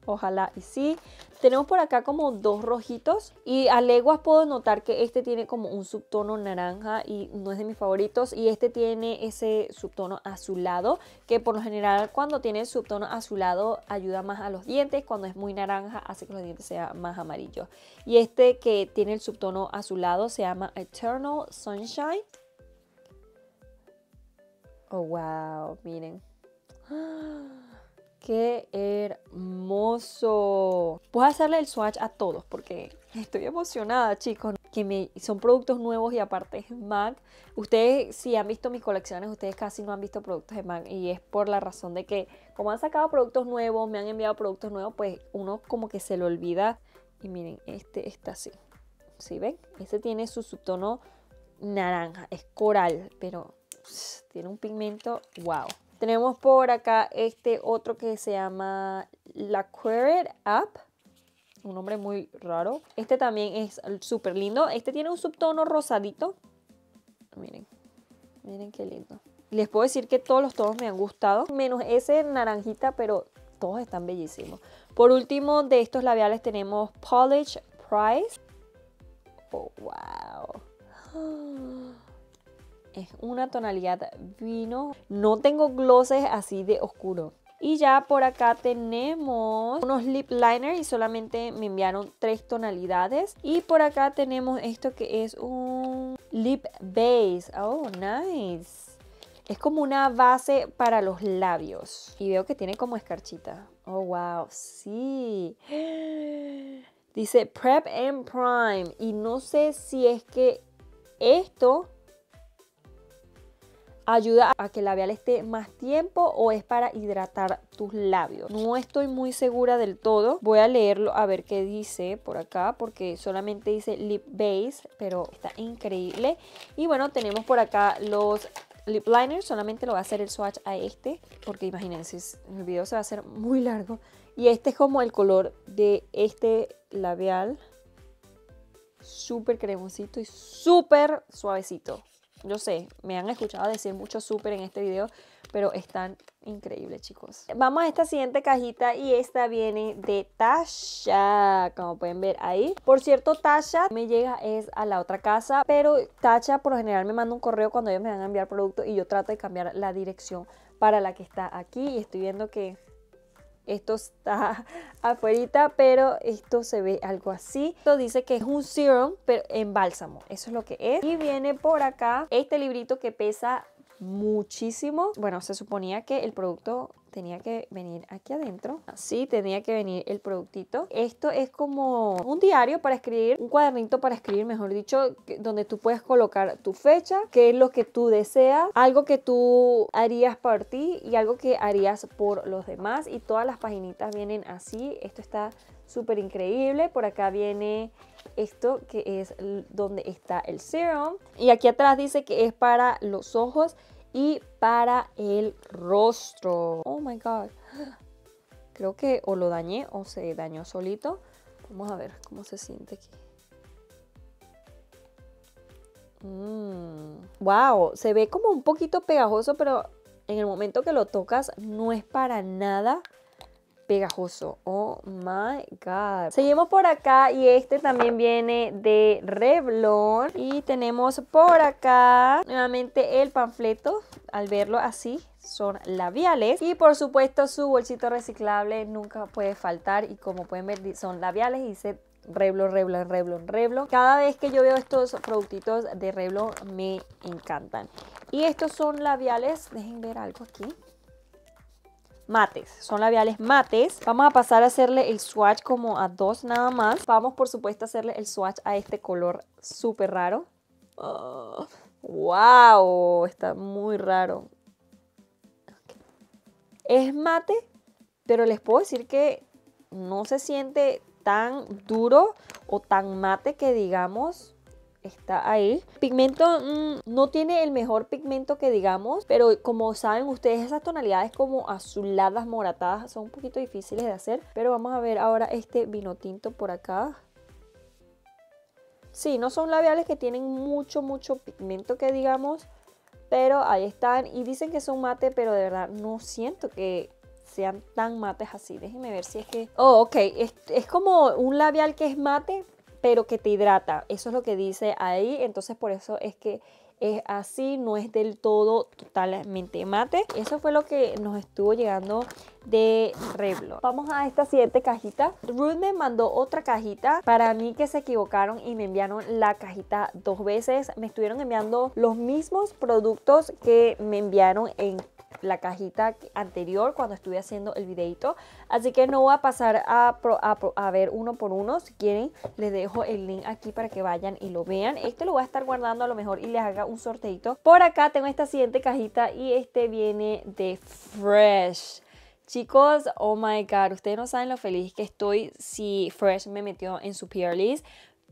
Ojalá y sí. Tenemos por acá como dos rojitos y a leguas puedo notar que este tiene como un subtono naranja y no es de mis favoritos, y este tiene ese subtono azulado que por lo general cuando tiene el subtono azulado ayuda más a los dientes, cuando es muy naranja hace que los dientes sean más amarillos, y este que tiene el subtono azulado se llama Eternal Sunshine. Oh wow, miren. ¡Qué hermoso! Voy a hacerle el swatch a todos porque estoy emocionada, chicos. Que son productos nuevos y aparte es MAC. Ustedes, si han visto mis colecciones, ustedes casi no han visto productos de MAC. Y es por la razón de que, como han sacado productos nuevos, me han enviado productos nuevos, pues uno como que se lo olvida. Y miren, este está así. ¿Sí ven? Este tiene su subtono naranja. Es coral, pero tiene un pigmento wow. Tenemos por acá este otro que se llama La Queer Up. Un nombre muy raro. Este también es súper lindo. Este tiene un subtono rosadito. Miren. Miren qué lindo. Les puedo decir que todos los tonos me han gustado. Menos ese naranjita, pero todos están bellísimos. Por último, de estos labiales tenemos Polish Price. Oh, wow. Es una tonalidad vino. No tengo glosses así de oscuro. Y ya por acá tenemos unos lip liner y solamente me enviaron 3 tonalidades. Y por acá tenemos esto que es un lip base. Oh, nice. Es como una base para los labios. Y veo que tiene como escarchita. Oh, wow, sí. Dice Prep and Prime. Y no sé si es que esto ayuda a que el labial esté más tiempo o es para hidratar tus labios. No estoy muy segura del todo. Voy a leerlo a ver qué dice por acá, porque solamente dice lip base, pero está increíble. Y bueno, tenemos por acá los lip liners. Solamente lo voy a hacer el swatch a este, porque imagínense, el video se va a hacer muy largo. Y este es como el color de este labial. Súper cremosito y súper suavecito. Yo sé, me han escuchado decir mucho súper en este video, pero están increíbles, chicos. Vamos a esta siguiente cajita y esta viene de Tasha, como pueden ver ahí. Por cierto, Tasha me llega es a la otra casa, pero Tasha por lo general me manda un correo cuando ellos me van a enviar producto y yo trato de cambiar la dirección para la que está aquí. Y estoy viendo que esto está afuerita, pero esto se ve algo así. Esto dice que es un serum, pero en bálsamo. Eso es lo que es. Y viene por acá este librito que pesa muchísimo. Bueno, se suponía que el producto tenía que venir aquí adentro. Así tenía que venir el productito. Esto es como un diario para escribir, un cuadernito para escribir, mejor dicho, donde tú puedes colocar tu fecha, qué es lo que tú deseas, algo que tú harías por ti y algo que harías por los demás. Y todas las paginitas vienen así. Esto está súper increíble. Por acá viene esto que es donde está el serum. Y aquí atrás dice que es para los ojos y para el rostro. Oh my god. Creo que o lo dañé o se dañó solito. Vamos a ver cómo se siente aquí. Wow, se ve como un poquito pegajoso, pero en el momento que lo tocas no es para nada pegajoso. Oh my god. Seguimos por acá y este también viene de Revlon. Y tenemos por acá nuevamente el panfleto. Al verlo así son labiales. Y por supuesto su bolsito reciclable nunca puede faltar. Y como pueden ver son labiales y se Revlon, Revlon, Revlon, Revlon. Cada vez que yo veo estos productitos de Revlon me encantan. Y estos son labiales. Dejen ver algo aquí. Mates, son labiales mates. Vamos a pasar a hacerle el swatch como a dos nada más. Vamos por supuesto a hacerle el swatch a este color súper raro. Oh, wow, está muy raro. Okay. Es mate, pero les puedo decir que no se siente tan duro o tan mate que digamos. Está ahí. Pigmento, no tiene el mejor pigmento que digamos, pero como saben ustedes, esas tonalidades como azuladas, moratadas, son un poquito difíciles de hacer. Pero vamos a ver ahora este vino tinto por acá. Sí, no son labiales que tienen mucho pigmento que digamos, pero ahí están. Y dicen que son mate, pero de verdad no siento que sean tan mates así. Déjenme ver si es que... Oh, ok. Es como un labial que es mate, pero que te hidrata, eso es lo que dice ahí, entonces por eso es que es así, no es del todo totalmente mate. Eso fue lo que nos estuvo llegando de Revlon. Vamos a esta siguiente cajita. Ruth me mandó otra cajita. Para mí que se equivocaron y me enviaron la cajita dos veces. Me estuvieron enviando los mismos productos que me enviaron en la cajita anterior cuando estuve haciendo el videito, así que no voy a pasar a ver uno por uno. Si quieren les dejo el link aquí para que vayan y lo vean. Este lo voy a estar guardando a lo mejor y les haga un sorteito. Por acá tengo esta siguiente cajita y este viene de Fresh. Chicos, oh my god, ustedes no saben lo feliz que estoy si Fresh me metió en su PR list.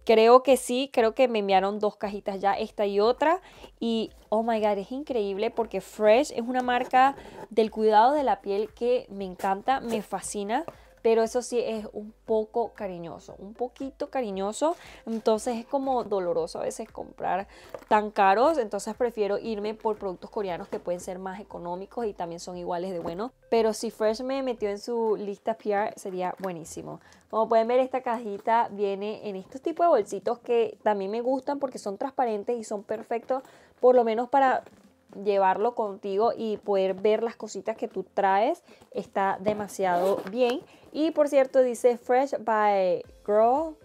Creo que sí, creo que me enviaron dos cajitas ya, esta y otra. Y oh my god, es increíble porque Fresh es una marca del cuidado de la piel que me encanta, me fascina. Pero eso sí es un poco cariñoso, un poquito cariñoso. Entonces es como doloroso a veces comprar tan caros. Entonces prefiero irme por productos coreanos que pueden ser más económicos y también son iguales de buenos. Pero si Fresh me metió en su lista PR sería buenísimo. Como pueden ver esta cajita viene en estos tipos de bolsitos que también me gustan porque son transparentes y son perfectos por lo menos para... llevarlo contigo y poder ver las cositas que tú traes. Está demasiado bien. Y por cierto dice Fresh by Girl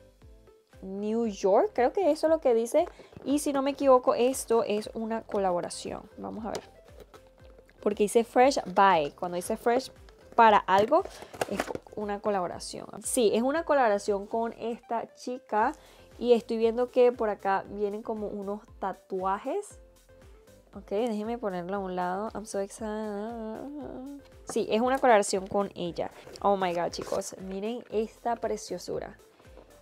New York, creo que eso es lo que dice. Y si no me equivoco esto es una colaboración. Vamos a ver, porque dice Fresh by, cuando dice Fresh para algo es una colaboración. Sí, es una colaboración con esta chica. Y estoy viendo que por acá vienen como unos tatuajes. Ok, déjenme ponerlo a un lado. I'm so excited. Sí, es una colaboración con ella. Oh my god, chicos, miren esta preciosura.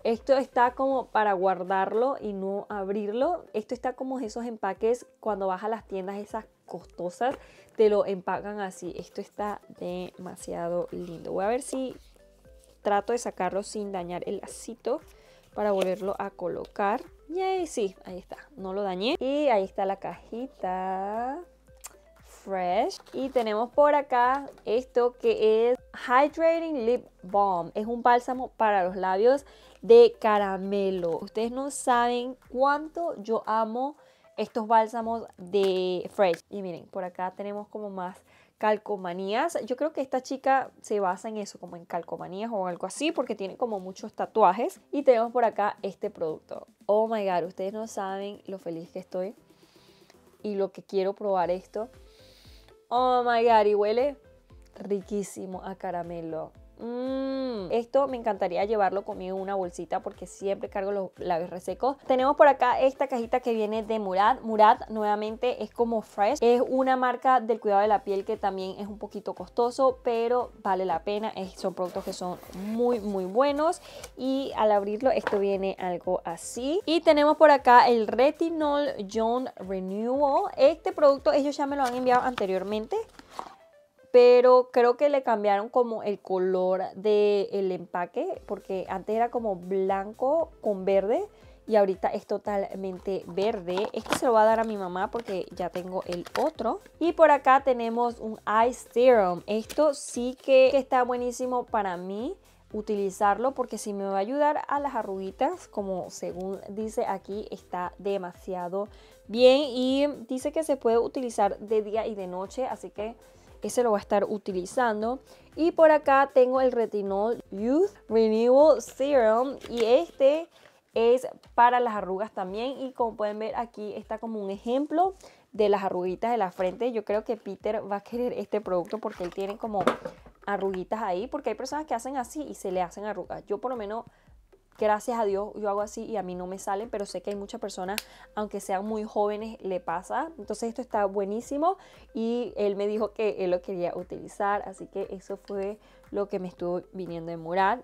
Esto está como para guardarlo y no abrirlo. Esto está como esos empaques cuando vas a las tiendas esas costosas, te lo empacan así. Esto está demasiado lindo. Voy a ver si trato de sacarlo sin dañar el lacito para volverlo a colocar. Yay, sí, ahí está, no lo dañé. Y ahí está la cajita Fresh. Y tenemos por acá esto que es Hydrating Lip Balm. Es un bálsamo para los labios de caramelo. Ustedes no saben cuánto yo amo estos bálsamos de Fresh. Y miren, por acá tenemos como más calcomanías. Yo creo que esta chica se basa en eso, como en calcomanías o algo así, porque tiene como muchos tatuajes. Y tenemos por acá este producto. Oh my god, ustedes no saben lo feliz que estoy. y lo que quiero probar esto. Oh my god, y huele riquísimo a caramelo. Esto me encantaría llevarlo conmigo en una bolsita porque siempre cargo los labios resecos. Tenemos por acá esta cajita que viene de Murad. Murad nuevamente es como Fresh. Es una marca del cuidado de la piel que también es un poquito costoso, pero vale la pena. Son productos que son muy muy buenos. Y al abrirlo esto viene algo así. Y tenemos por acá el Retinol Young Renewal. Este producto ellos ya me lo han enviado anteriormente, pero creo que le cambiaron como el color del empaque, porque antes era como blanco con verde y ahorita es totalmente verde. Este se lo voy a dar a mi mamá porque ya tengo el otro. Y por acá tenemos un Eye Serum. Esto sí que está buenísimo para mí utilizarlo, porque sí me va a ayudar a las arruguitas, como según dice aquí, está demasiado bien. Y dice que se puede utilizar de día y de noche, así que ese lo va a estar utilizando. Y por acá tengo el Retinol Youth Renewal Serum, y este es para las arrugas también, y como pueden ver aquí está como un ejemplo de las arruguitas de la frente. Yo creo que Peter va a querer este producto porque él tiene como arruguitas ahí, porque hay personas que hacen así y se le hacen arrugas. Yo por lo menos, gracias a Dios, yo hago así y a mí no me salen, pero sé que hay muchas personas, aunque sean muy jóvenes, le pasa. Entonces esto está buenísimo y él me dijo que él lo quería utilizar, así que eso fue lo que me estuvo viniendo de Murad.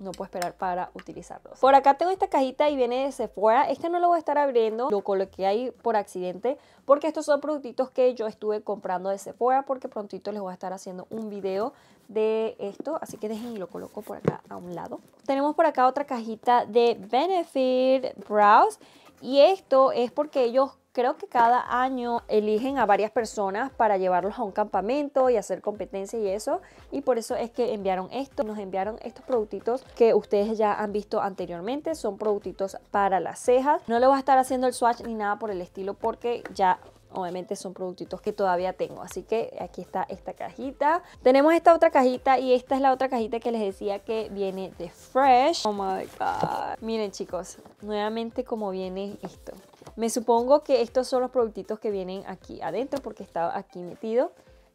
No puedo esperar para utilizarlos. Por acá tengo esta cajita y viene de Sephora. Este no lo voy a estar abriendo, lo coloqué ahí por accidente, porque estos son productitos que yo estuve comprando de Sephora, porque prontito les voy a estar haciendo un video de esto, así que dejen y lo coloco por acá a un lado. Tenemos por acá otra cajita de Benefit Brows, y esto es porque ellos creo que cada año eligen a varias personas para llevarlos a un campamento y hacer competencia y eso. Y por eso es que enviaron esto. Nos enviaron estos productitos que ustedes ya han visto anteriormente. Son productitos para las cejas. No le voy a estar haciendo el swatch ni nada por el estilo porque ya obviamente son productitos que todavía tengo. Así que aquí está esta cajita. Tenemos esta otra cajita y esta es la otra cajita que les decía que viene de Fresh. Oh my god. Miren chicos, nuevamente como viene esto. Me supongo que estos son los productitos que vienen aquí adentro porque estaba aquí metido.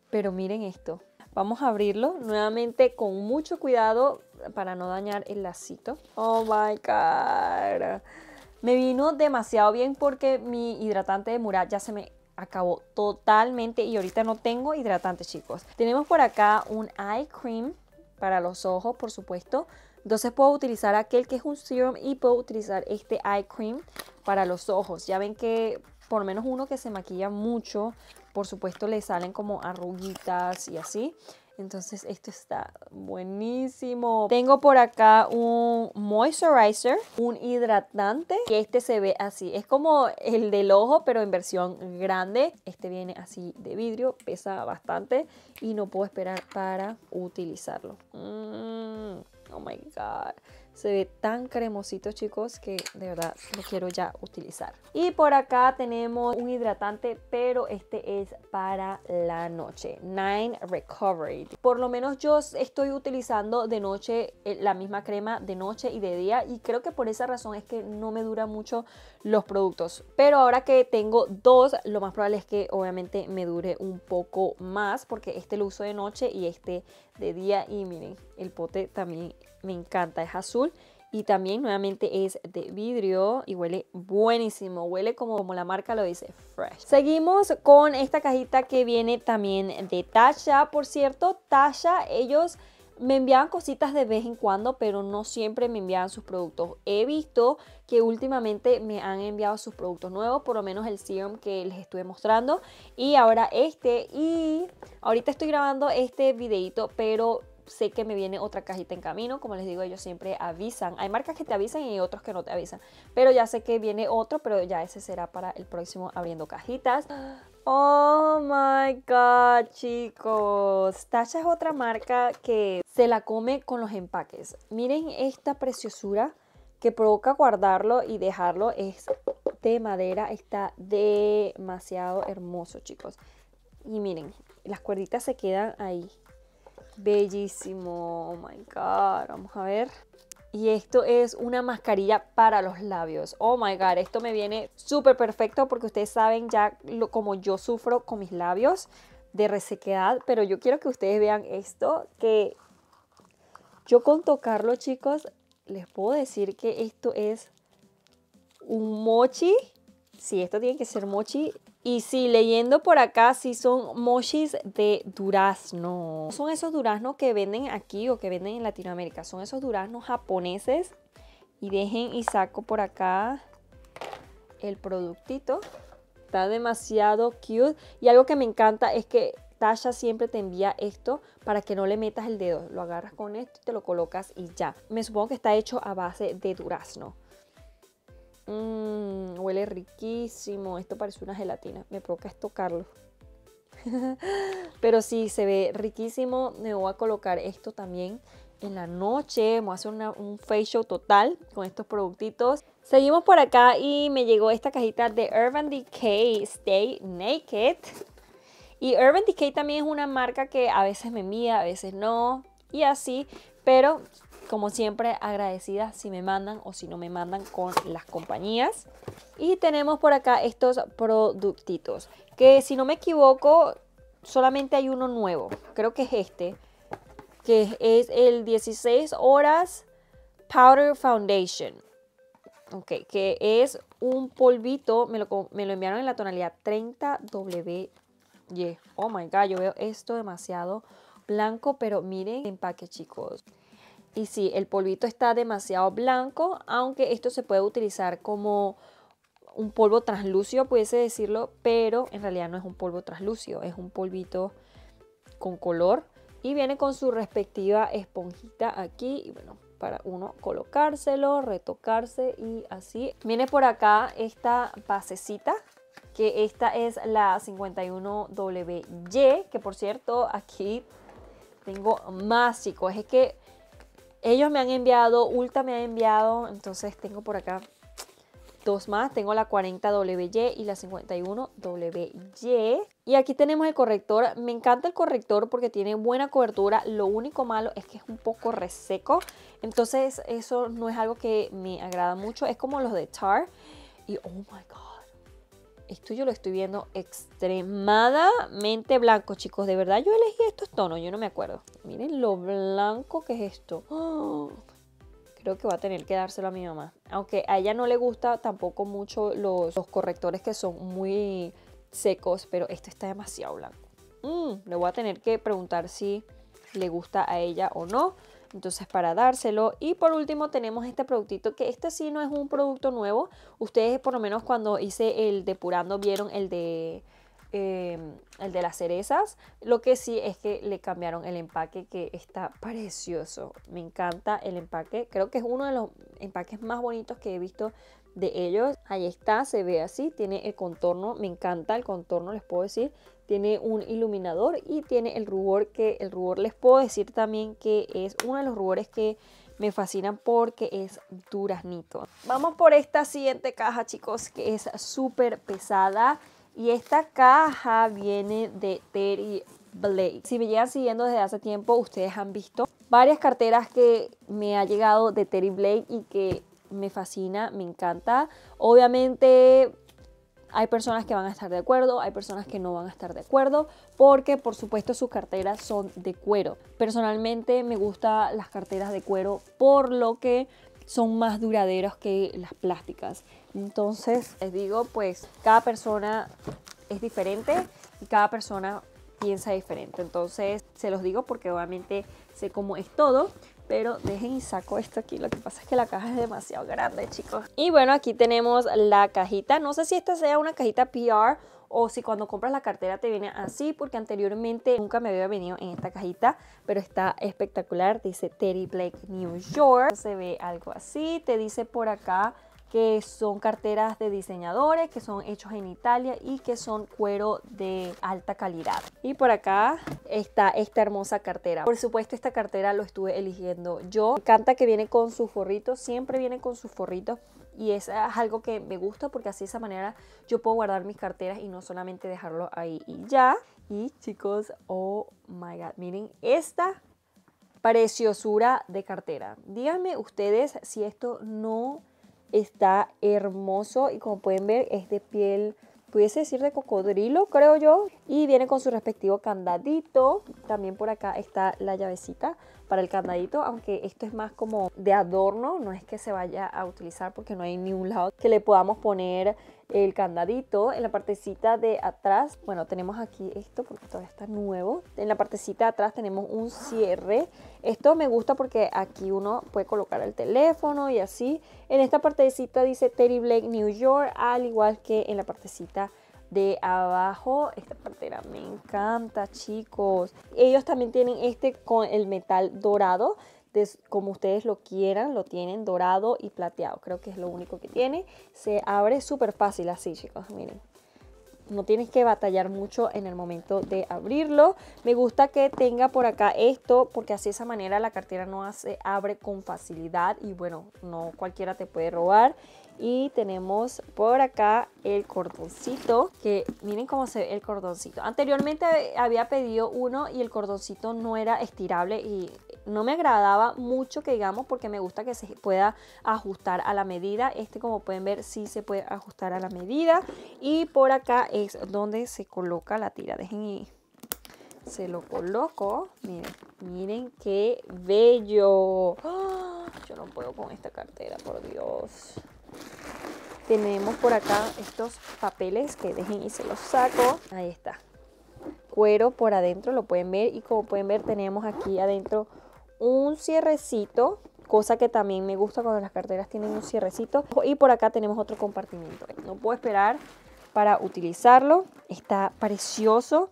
Pero miren esto. Vamos a abrirlo nuevamente con mucho cuidado para no dañar el lacito. Oh my god. Me vino demasiado bien porque mi hidratante de Murad ya se me acabó totalmente. Y ahorita no tengo hidratante, chicos. Tenemos por acá un eye cream para los ojos, por supuesto. Entonces puedo utilizar aquel que es un serum y puedo utilizar este eye cream para los ojos. Ya ven que por lo menos uno que se maquilla mucho, por supuesto le salen como arruguitas y así. Entonces esto está buenísimo. Tengo por acá un moisturizer, un hidratante, que este se ve así. Es como el del ojo, pero en versión grande. Este viene así de vidrio, pesa bastante y no puedo esperar para utilizarlo. Oh my god, se ve tan cremosito chicos que de verdad lo quiero ya utilizar. Y por acá tenemos un hidratante, pero este es para la noche, Nine Recovery. Por lo menos yo estoy utilizando de noche la misma crema de noche y de día, y creo que por esa razón es que no me duran mucho los productos. Pero ahora que tengo dos, lo más probable es que obviamente me dure un poco más, porque este lo uso de noche y este de día. Y miren, el pote también me encanta, es azul y también nuevamente es de vidrio y huele buenísimo, huele como la marca lo dice, Fresh. Seguimos con esta cajita que viene también de Tasha. Por cierto, Tasha, ellos me enviaban cositas de vez en cuando, pero no siempre me enviaban sus productos. He visto que últimamente me han enviado sus productos nuevos, por lo menos el serum que les estuve mostrando y ahora este. Y ahorita estoy grabando este videito, pero sé que me viene otra cajita en camino. Como les digo, ellos siempre avisan. Hay marcas que te avisan y otros que no te avisan. Pero ya sé que viene otro, pero ya ese será para el próximo abriendo cajitas. Oh my god, chicos. Tasha es otra marca que se la come con los empaques. Miren esta preciosura que provoca guardarlo y dejarlo. Es de madera. Está demasiado hermoso, chicos. Y miren, las cuerditas se quedan ahí. Bellísimo, oh my god, vamos a ver. y esto es una mascarilla para los labios. Oh my god, esto me viene súper perfecto porque ustedes saben ya como yo sufro con mis labios de resequedad, pero yo quiero que ustedes vean esto, que yo con tocarlo, chicos, les puedo decir que esto es un mochi. Sí, esto tiene que ser mochi. Y sí, leyendo por acá, sí son mochis de durazno. No son esos duraznos que venden aquí o que venden en Latinoamérica. Son esos duraznos japoneses. Y dejen y saco por acá el productito. Está demasiado cute. Y algo que me encanta es que Tasha siempre te envía esto para que no le metas el dedo. Lo agarras con esto y te lo colocas y ya. Me supongo que está hecho a base de durazno. Huele riquísimo. Esto parece una gelatina. Me provoca tocarlo. Pero sí, se ve riquísimo. Me voy a colocar esto también en la noche. Voy a hacer un face show total con estos productitos. Seguimos por acá y me llegó esta cajita de Urban Decay Stay Naked. Y Urban Decay también es una marca que a veces me envía, a veces no. Y así, pero... como siempre, agradecida si me mandan o si no me mandan con las compañías. Y tenemos por acá estos productitos. Que si no me equivoco, solamente hay uno nuevo. Creo que es este. Que es el 16 horas Powder Foundation. Ok, que es un polvito. Me lo enviaron en la tonalidad 30W. Yeah. Oh my god, yo veo esto demasiado blanco. Pero miren el empaque, chicos. Y sí, el polvito está demasiado blanco, aunque esto se puede utilizar como un polvo translúcido, pudiese decirlo, pero en realidad no es un polvo translúcido, es un polvito con color. Y viene con su respectiva esponjita aquí, y bueno, para uno colocárselo, retocarse y así. Viene por acá esta basecita, que esta es la 51WY, que por cierto, aquí tengo más, chicos, es que... ellos me han enviado, Ulta me ha enviado, entonces tengo por acá dos más. Tengo la 40WY y la 51WY. Y aquí tenemos el corrector. Me encanta el corrector porque tiene buena cobertura. Lo único malo es que es un poco reseco. Entonces eso no es algo que me agrada mucho. Es como los de Tarte. Y oh my god. Esto yo lo estoy viendo extremadamente blanco, chicos. De verdad, yo elegí estos tonos. Yo no me acuerdo. Miren lo blanco que es esto. Oh, creo que voy a tener que dárselo a mi mamá. Aunque a ella no le gusta tampoco mucho los correctores que son muy secos. Pero esto está demasiado blanco. Le voy a tener que preguntar si le gusta a ella o no. Entonces para dárselo. Y por último tenemos este productito, que este sí no es un producto nuevo. Ustedes por lo menos cuando hice el depurando vieron el de las cerezas. Lo que sí es que le cambiaron el empaque, que está precioso. Me encanta el empaque. Creo que es uno de los empaques más bonitos que he visto de ellos. Ahí está, se ve así. Tiene el contorno. Me encanta el contorno, les puedo decir. Tiene un iluminador y tiene el rubor, que el rubor les puedo decir también que es uno de los rubores que me fascinan porque es duraznito. Vamos por esta siguiente caja, chicos, que es súper pesada. Y esta caja viene de Teddy Blake. Si me llegan siguiendo desde hace tiempo, ustedes han visto varias carteras que me ha llegado de Teddy Blake y que me fascina, me encanta. Obviamente... hay personas que van a estar de acuerdo, hay personas que no van a estar de acuerdo, porque por supuesto sus carteras son de cuero. Personalmente me gustan las carteras de cuero por lo que son más duraderas que las plásticas. Entonces les digo, pues cada persona es diferente y cada persona piensa diferente. Entonces se los digo porque obviamente sé cómo es todo. Pero dejen y saco esto aquí. Lo que pasa es que la caja es demasiado grande, chicos. Y bueno, aquí tenemos la cajita. No sé si esta sea una cajita PR o si cuando compras la cartera te viene así, porque anteriormente nunca me había venido en esta cajita. Pero está espectacular. Dice Teddy Blake New York. Se ve algo así. Te dice por acá que son carteras de diseñadores, que son hechos en Italia y que son cuero de alta calidad. Y por acá está esta hermosa cartera. Por supuesto, esta cartera lo estuve eligiendo yo. Me encanta que viene con sus forritos, siempre viene con sus forritos. Y eso es algo que me gusta porque así de esa manera yo puedo guardar mis carteras y no solamente dejarlo ahí y ya. Y chicos, oh my god, miren esta Preciosura de cartera. Díganme ustedes si esto no está hermoso. Y como pueden ver, es de piel, pudiese decir de cocodrilo, creo yo. Y viene con su respectivo candadito. También por acá está la llavecita para el candadito, aunque esto es más como de adorno, no es que se vaya a utilizar porque no hay ni un lado que le podamos poner el candadito. En la partecita de atrás, bueno, tenemos aquí esto porque todavía está nuevo. En la partecita de atrás tenemos un cierre. Esto me gusta porque aquí uno puede colocar el teléfono y así. En esta partecita dice Teddy Blake New York, al igual que en la partecita de abajo. Esta partera me encanta, chicos. Ellos también tienen este con el metal dorado, como ustedes lo quieran, lo tienen dorado y plateado. Creo que es lo único que tiene. Se abre súper fácil así, chicos, miren. No tienes que batallar mucho en el momento de abrirlo. Me gusta que tenga por acá esto, porque así de esa manera la cartera no se abre con facilidad. Y bueno, no cualquiera te puede robar. Y tenemos por acá el cordoncito, que miren cómo se ve el cordoncito. Anteriormente había pedido uno y el cordoncito no era estirable y no me agradaba mucho, que digamos, porque me gusta que se pueda ajustar a la medida. Este, como pueden ver, sí se puede ajustar a la medida. Y por acá es donde se coloca la tira. Dejen y se lo coloco. Miren, miren qué bello. ¡Oh! Yo no puedo con esta cartera, por Dios. Tenemos por acá estos papeles, que dejen y se los saco. Ahí está. Cuero por adentro, lo pueden ver. Y como pueden ver, tenemos aquí adentro un cierrecito, cosa que también me gusta cuando las carteras tienen un cierrecito. Y por acá tenemos otro compartimiento. No puedo esperar para utilizarlo. Está precioso.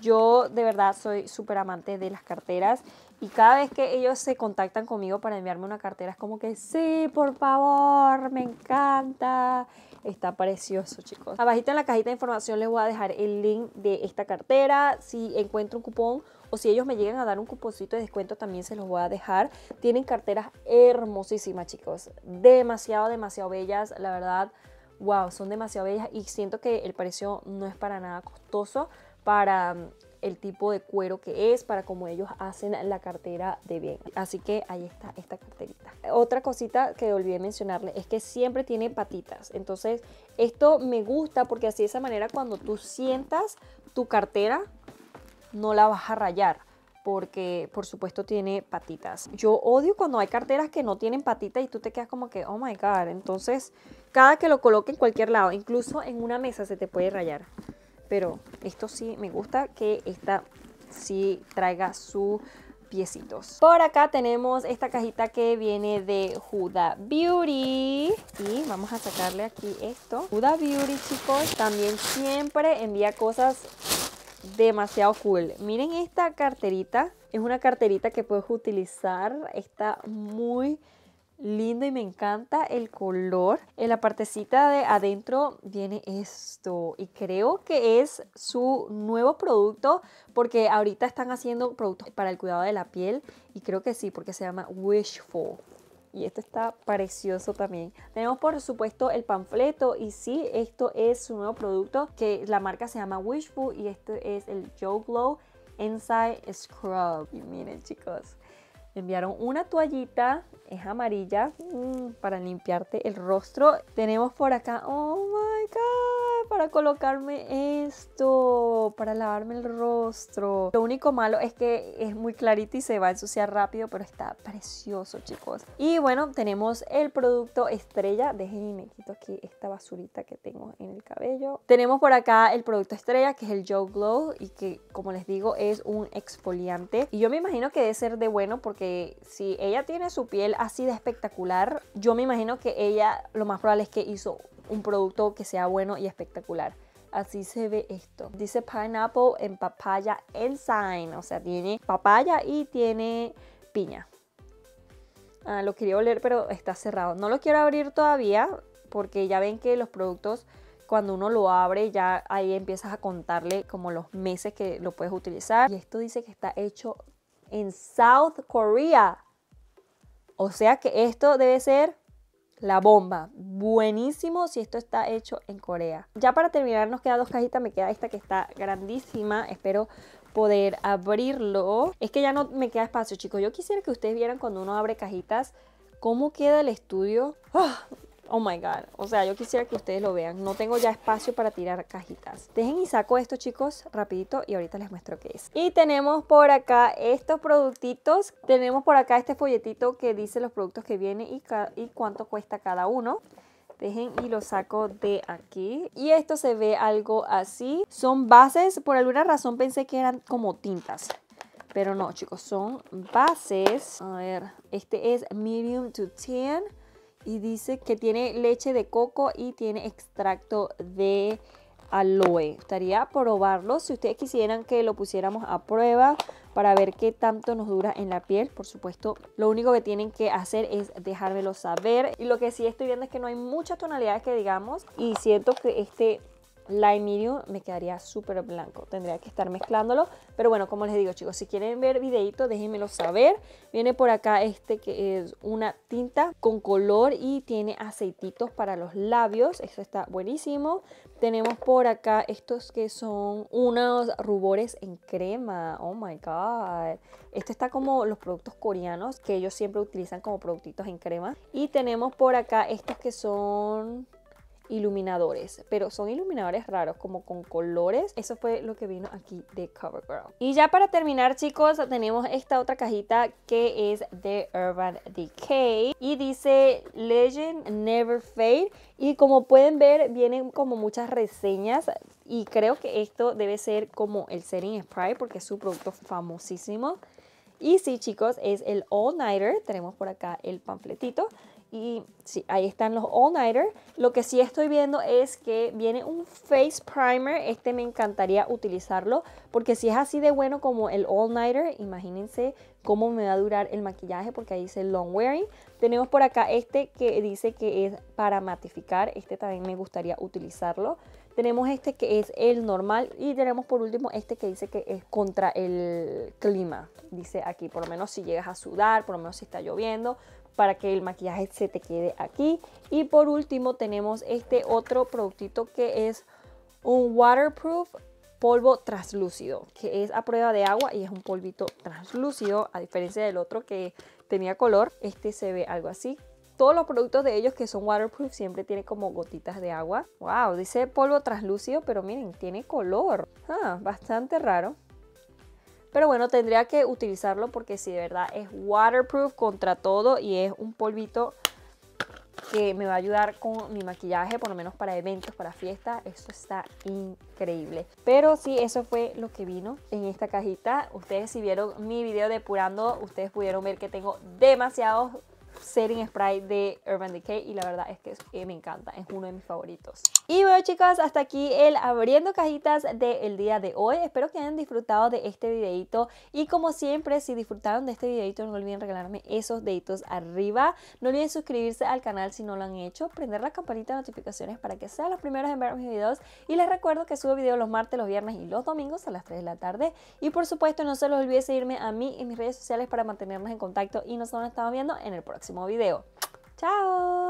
Yo de verdad soy súper amante de las carteras. Y cada vez que ellos se contactan conmigo para enviarme una cartera, es como que sí, por favor, me encanta. Está precioso, chicos. Abajito en la cajita de información les voy a dejar el link de esta cartera. Si encuentro un cupón o si ellos me llegan a dar un cuponcito de descuento, también se los voy a dejar. Tienen carteras hermosísimas, chicos. Demasiado, demasiado bellas, la verdad. Wow, son demasiado bellas y siento que el precio no es para nada costoso para el tipo de cuero que es, para como ellos hacen la cartera de bien. Así que ahí está esta carterita. Otra cosita que olvidé mencionarles es que siempre tiene patitas. Entonces esto me gusta porque así de esa manera, cuando tú sientas tu cartera, no la vas a rayar, porque por supuesto tiene patitas. Yo odio cuando hay carteras que no tienen patitas y tú te quedas como que, oh my god. Entonces cada que lo coloque en cualquier lado, incluso en una mesa, se te puede rayar. Pero esto sí me gusta, que esta sí traiga sus piecitos. Por acá tenemos esta cajita que viene de Huda Beauty. Y vamos a sacarle aquí esto. Huda Beauty, chicos, también siempre envía cosas demasiado cool. Miren esta carterita. Es una carterita que puedes utilizar. Está muy linda y me encanta el color. En la partecita de adentro viene esto. Y creo que es su nuevo producto, porque ahorita están haciendo productos para el cuidado de la piel. Y creo que sí, porque se llama Wishful. Y esto está precioso también. Tenemos por supuesto el panfleto. Y sí, esto es su nuevo producto, que la marca se llama Wishful. Y este es el Joe Glow Inside Scrub. Y miren, chicos, me enviaron una toallita. Es amarilla, para limpiarte el rostro. Tenemos por acá, oh my god, para colocarme esto, para lavarme el rostro. Lo único malo es que es muy clarita y se va a ensuciar rápido, pero está precioso, chicos. Y bueno, tenemos el producto estrella. Dejen y me quito aquí esta basurita que tengo en el cabello. Tenemos por acá el producto estrella, que es el Joe Glow, y que, como les digo, es un exfoliante. Y yo me imagino que debe ser de bueno, porque si ella tiene su piel así de espectacular, yo me imagino que ella, lo más probable es que hizo un producto que sea bueno y espectacular. Así se ve esto. Dice Pineapple en Papaya Enzyme. O sea, tiene papaya y tiene piña. Ah, lo quería oler, pero está cerrado. No lo quiero abrir todavía, porque ya ven que los productos, cuando uno lo abre, ya ahí empiezas a contarle como los meses que lo puedes utilizar. Y esto dice que está hecho en South Korea. O sea que esto debe ser la bomba. Buenísimo si esto está hecho en Corea. Ya para terminar nos quedan dos cajitas. Me queda esta que está grandísima. Espero poder abrirlo. Es que ya no me queda espacio, chicos. Yo quisiera que ustedes vieran cuando uno abre cajitas cómo queda el estudio. Oh my god, o sea, yo quisiera que ustedes lo vean. No tengo ya espacio para tirar cajitas. Dejen y saco esto, chicos, rapidito. Y ahorita les muestro qué es. Y tenemos por acá estos productitos. Tenemos por acá este folletito que dice los productos que vienen y cuánto cuesta cada uno. Dejen y lo saco de aquí. Y esto se ve algo así. Son bases, por alguna razón pensé que eran como tintas, pero no, chicos, son bases. A ver, este es medium to 10. Y dice que tiene leche de coco y tiene extracto de aloe. Me gustaría probarlo. Si ustedes quisieran que lo pusiéramos a prueba para ver qué tanto nos dura en la piel, por supuesto, lo único que tienen que hacer es dejármelo saber. Y lo que sí estoy viendo es que no hay muchas tonalidades que digamos. Y siento que este light medium me quedaría súper blanco. Tendría que estar mezclándolo. Pero bueno, como les digo, chicos, si quieren ver videitos, déjenmelo saber. Viene por acá este que es una tinta con color y tiene aceititos para los labios. Eso está buenísimo. Tenemos por acá estos que son unos rubores en crema. Oh my god. Esto está como los productos coreanos que ellos siempre utilizan como productitos en crema. Y tenemos por acá estos que son iluminadores, pero son iluminadores raros, como con colores. Eso fue lo que vino aquí de CoverGirl. Y ya para terminar, chicos, tenemos esta otra cajita que es de Urban Decay y dice Legend Never Fade. Y como pueden ver, vienen como muchas reseñas. Y creo que esto debe ser como el setting spray porque es su producto famosísimo. Y sí, chicos, es el All Nighter. Tenemos por acá el panfletito. Y sí, ahí están los All Nighter. Lo que sí estoy viendo es que viene un Face Primer. Este me encantaría utilizarlo, porque si es así de bueno como el All Nighter, imagínense cómo me va a durar el maquillaje, porque ahí dice Long Wearing. Tenemos por acá este que dice que es para matificar. Este también me gustaría utilizarlo. Tenemos este que es el normal. Y tenemos por último este que dice que es contra el clima. Dice aquí, por lo menos si llegas a sudar, por lo menos si está lloviendo, para que el maquillaje se te quede aquí. Y por último tenemos este otro productito que es un waterproof polvo translúcido, que es a prueba de agua y es un polvito translúcido, a diferencia del otro que tenía color. Este se ve algo así. Todos los productos de ellos que son waterproof siempre tienen como gotitas de agua. Wow, dice polvo translúcido, pero miren, tiene color. Bastante raro. Pero bueno, tendría que utilizarlo porque si de verdad es waterproof contra todo y es un polvito que me va a ayudar con mi maquillaje, por lo menos para eventos, para fiestas. Eso está increíble. Pero sí, eso fue lo que vino en esta cajita. Ustedes, si vieron mi video depurando, ustedes pudieron ver que tengo demasiados setting spray de Urban Decay y la verdad es que me encanta, es uno de mis favoritos. Y bueno, chicos, hasta aquí el abriendo cajitas del día de hoy. Espero que hayan disfrutado de este videito y como siempre, si disfrutaron de este videito, no olviden regalarme esos deditos arriba. No olviden suscribirse al canal si no lo han hecho, prender la campanita de notificaciones para que sean los primeros en ver mis videos, y les recuerdo que subo videos los martes, los viernes y los domingos a las 3 de la tarde. Y por supuesto, no se los olvide seguirme a mí en mis redes sociales para mantenernos en contacto y nos estamos viendo en el próximo video. ¡Chao!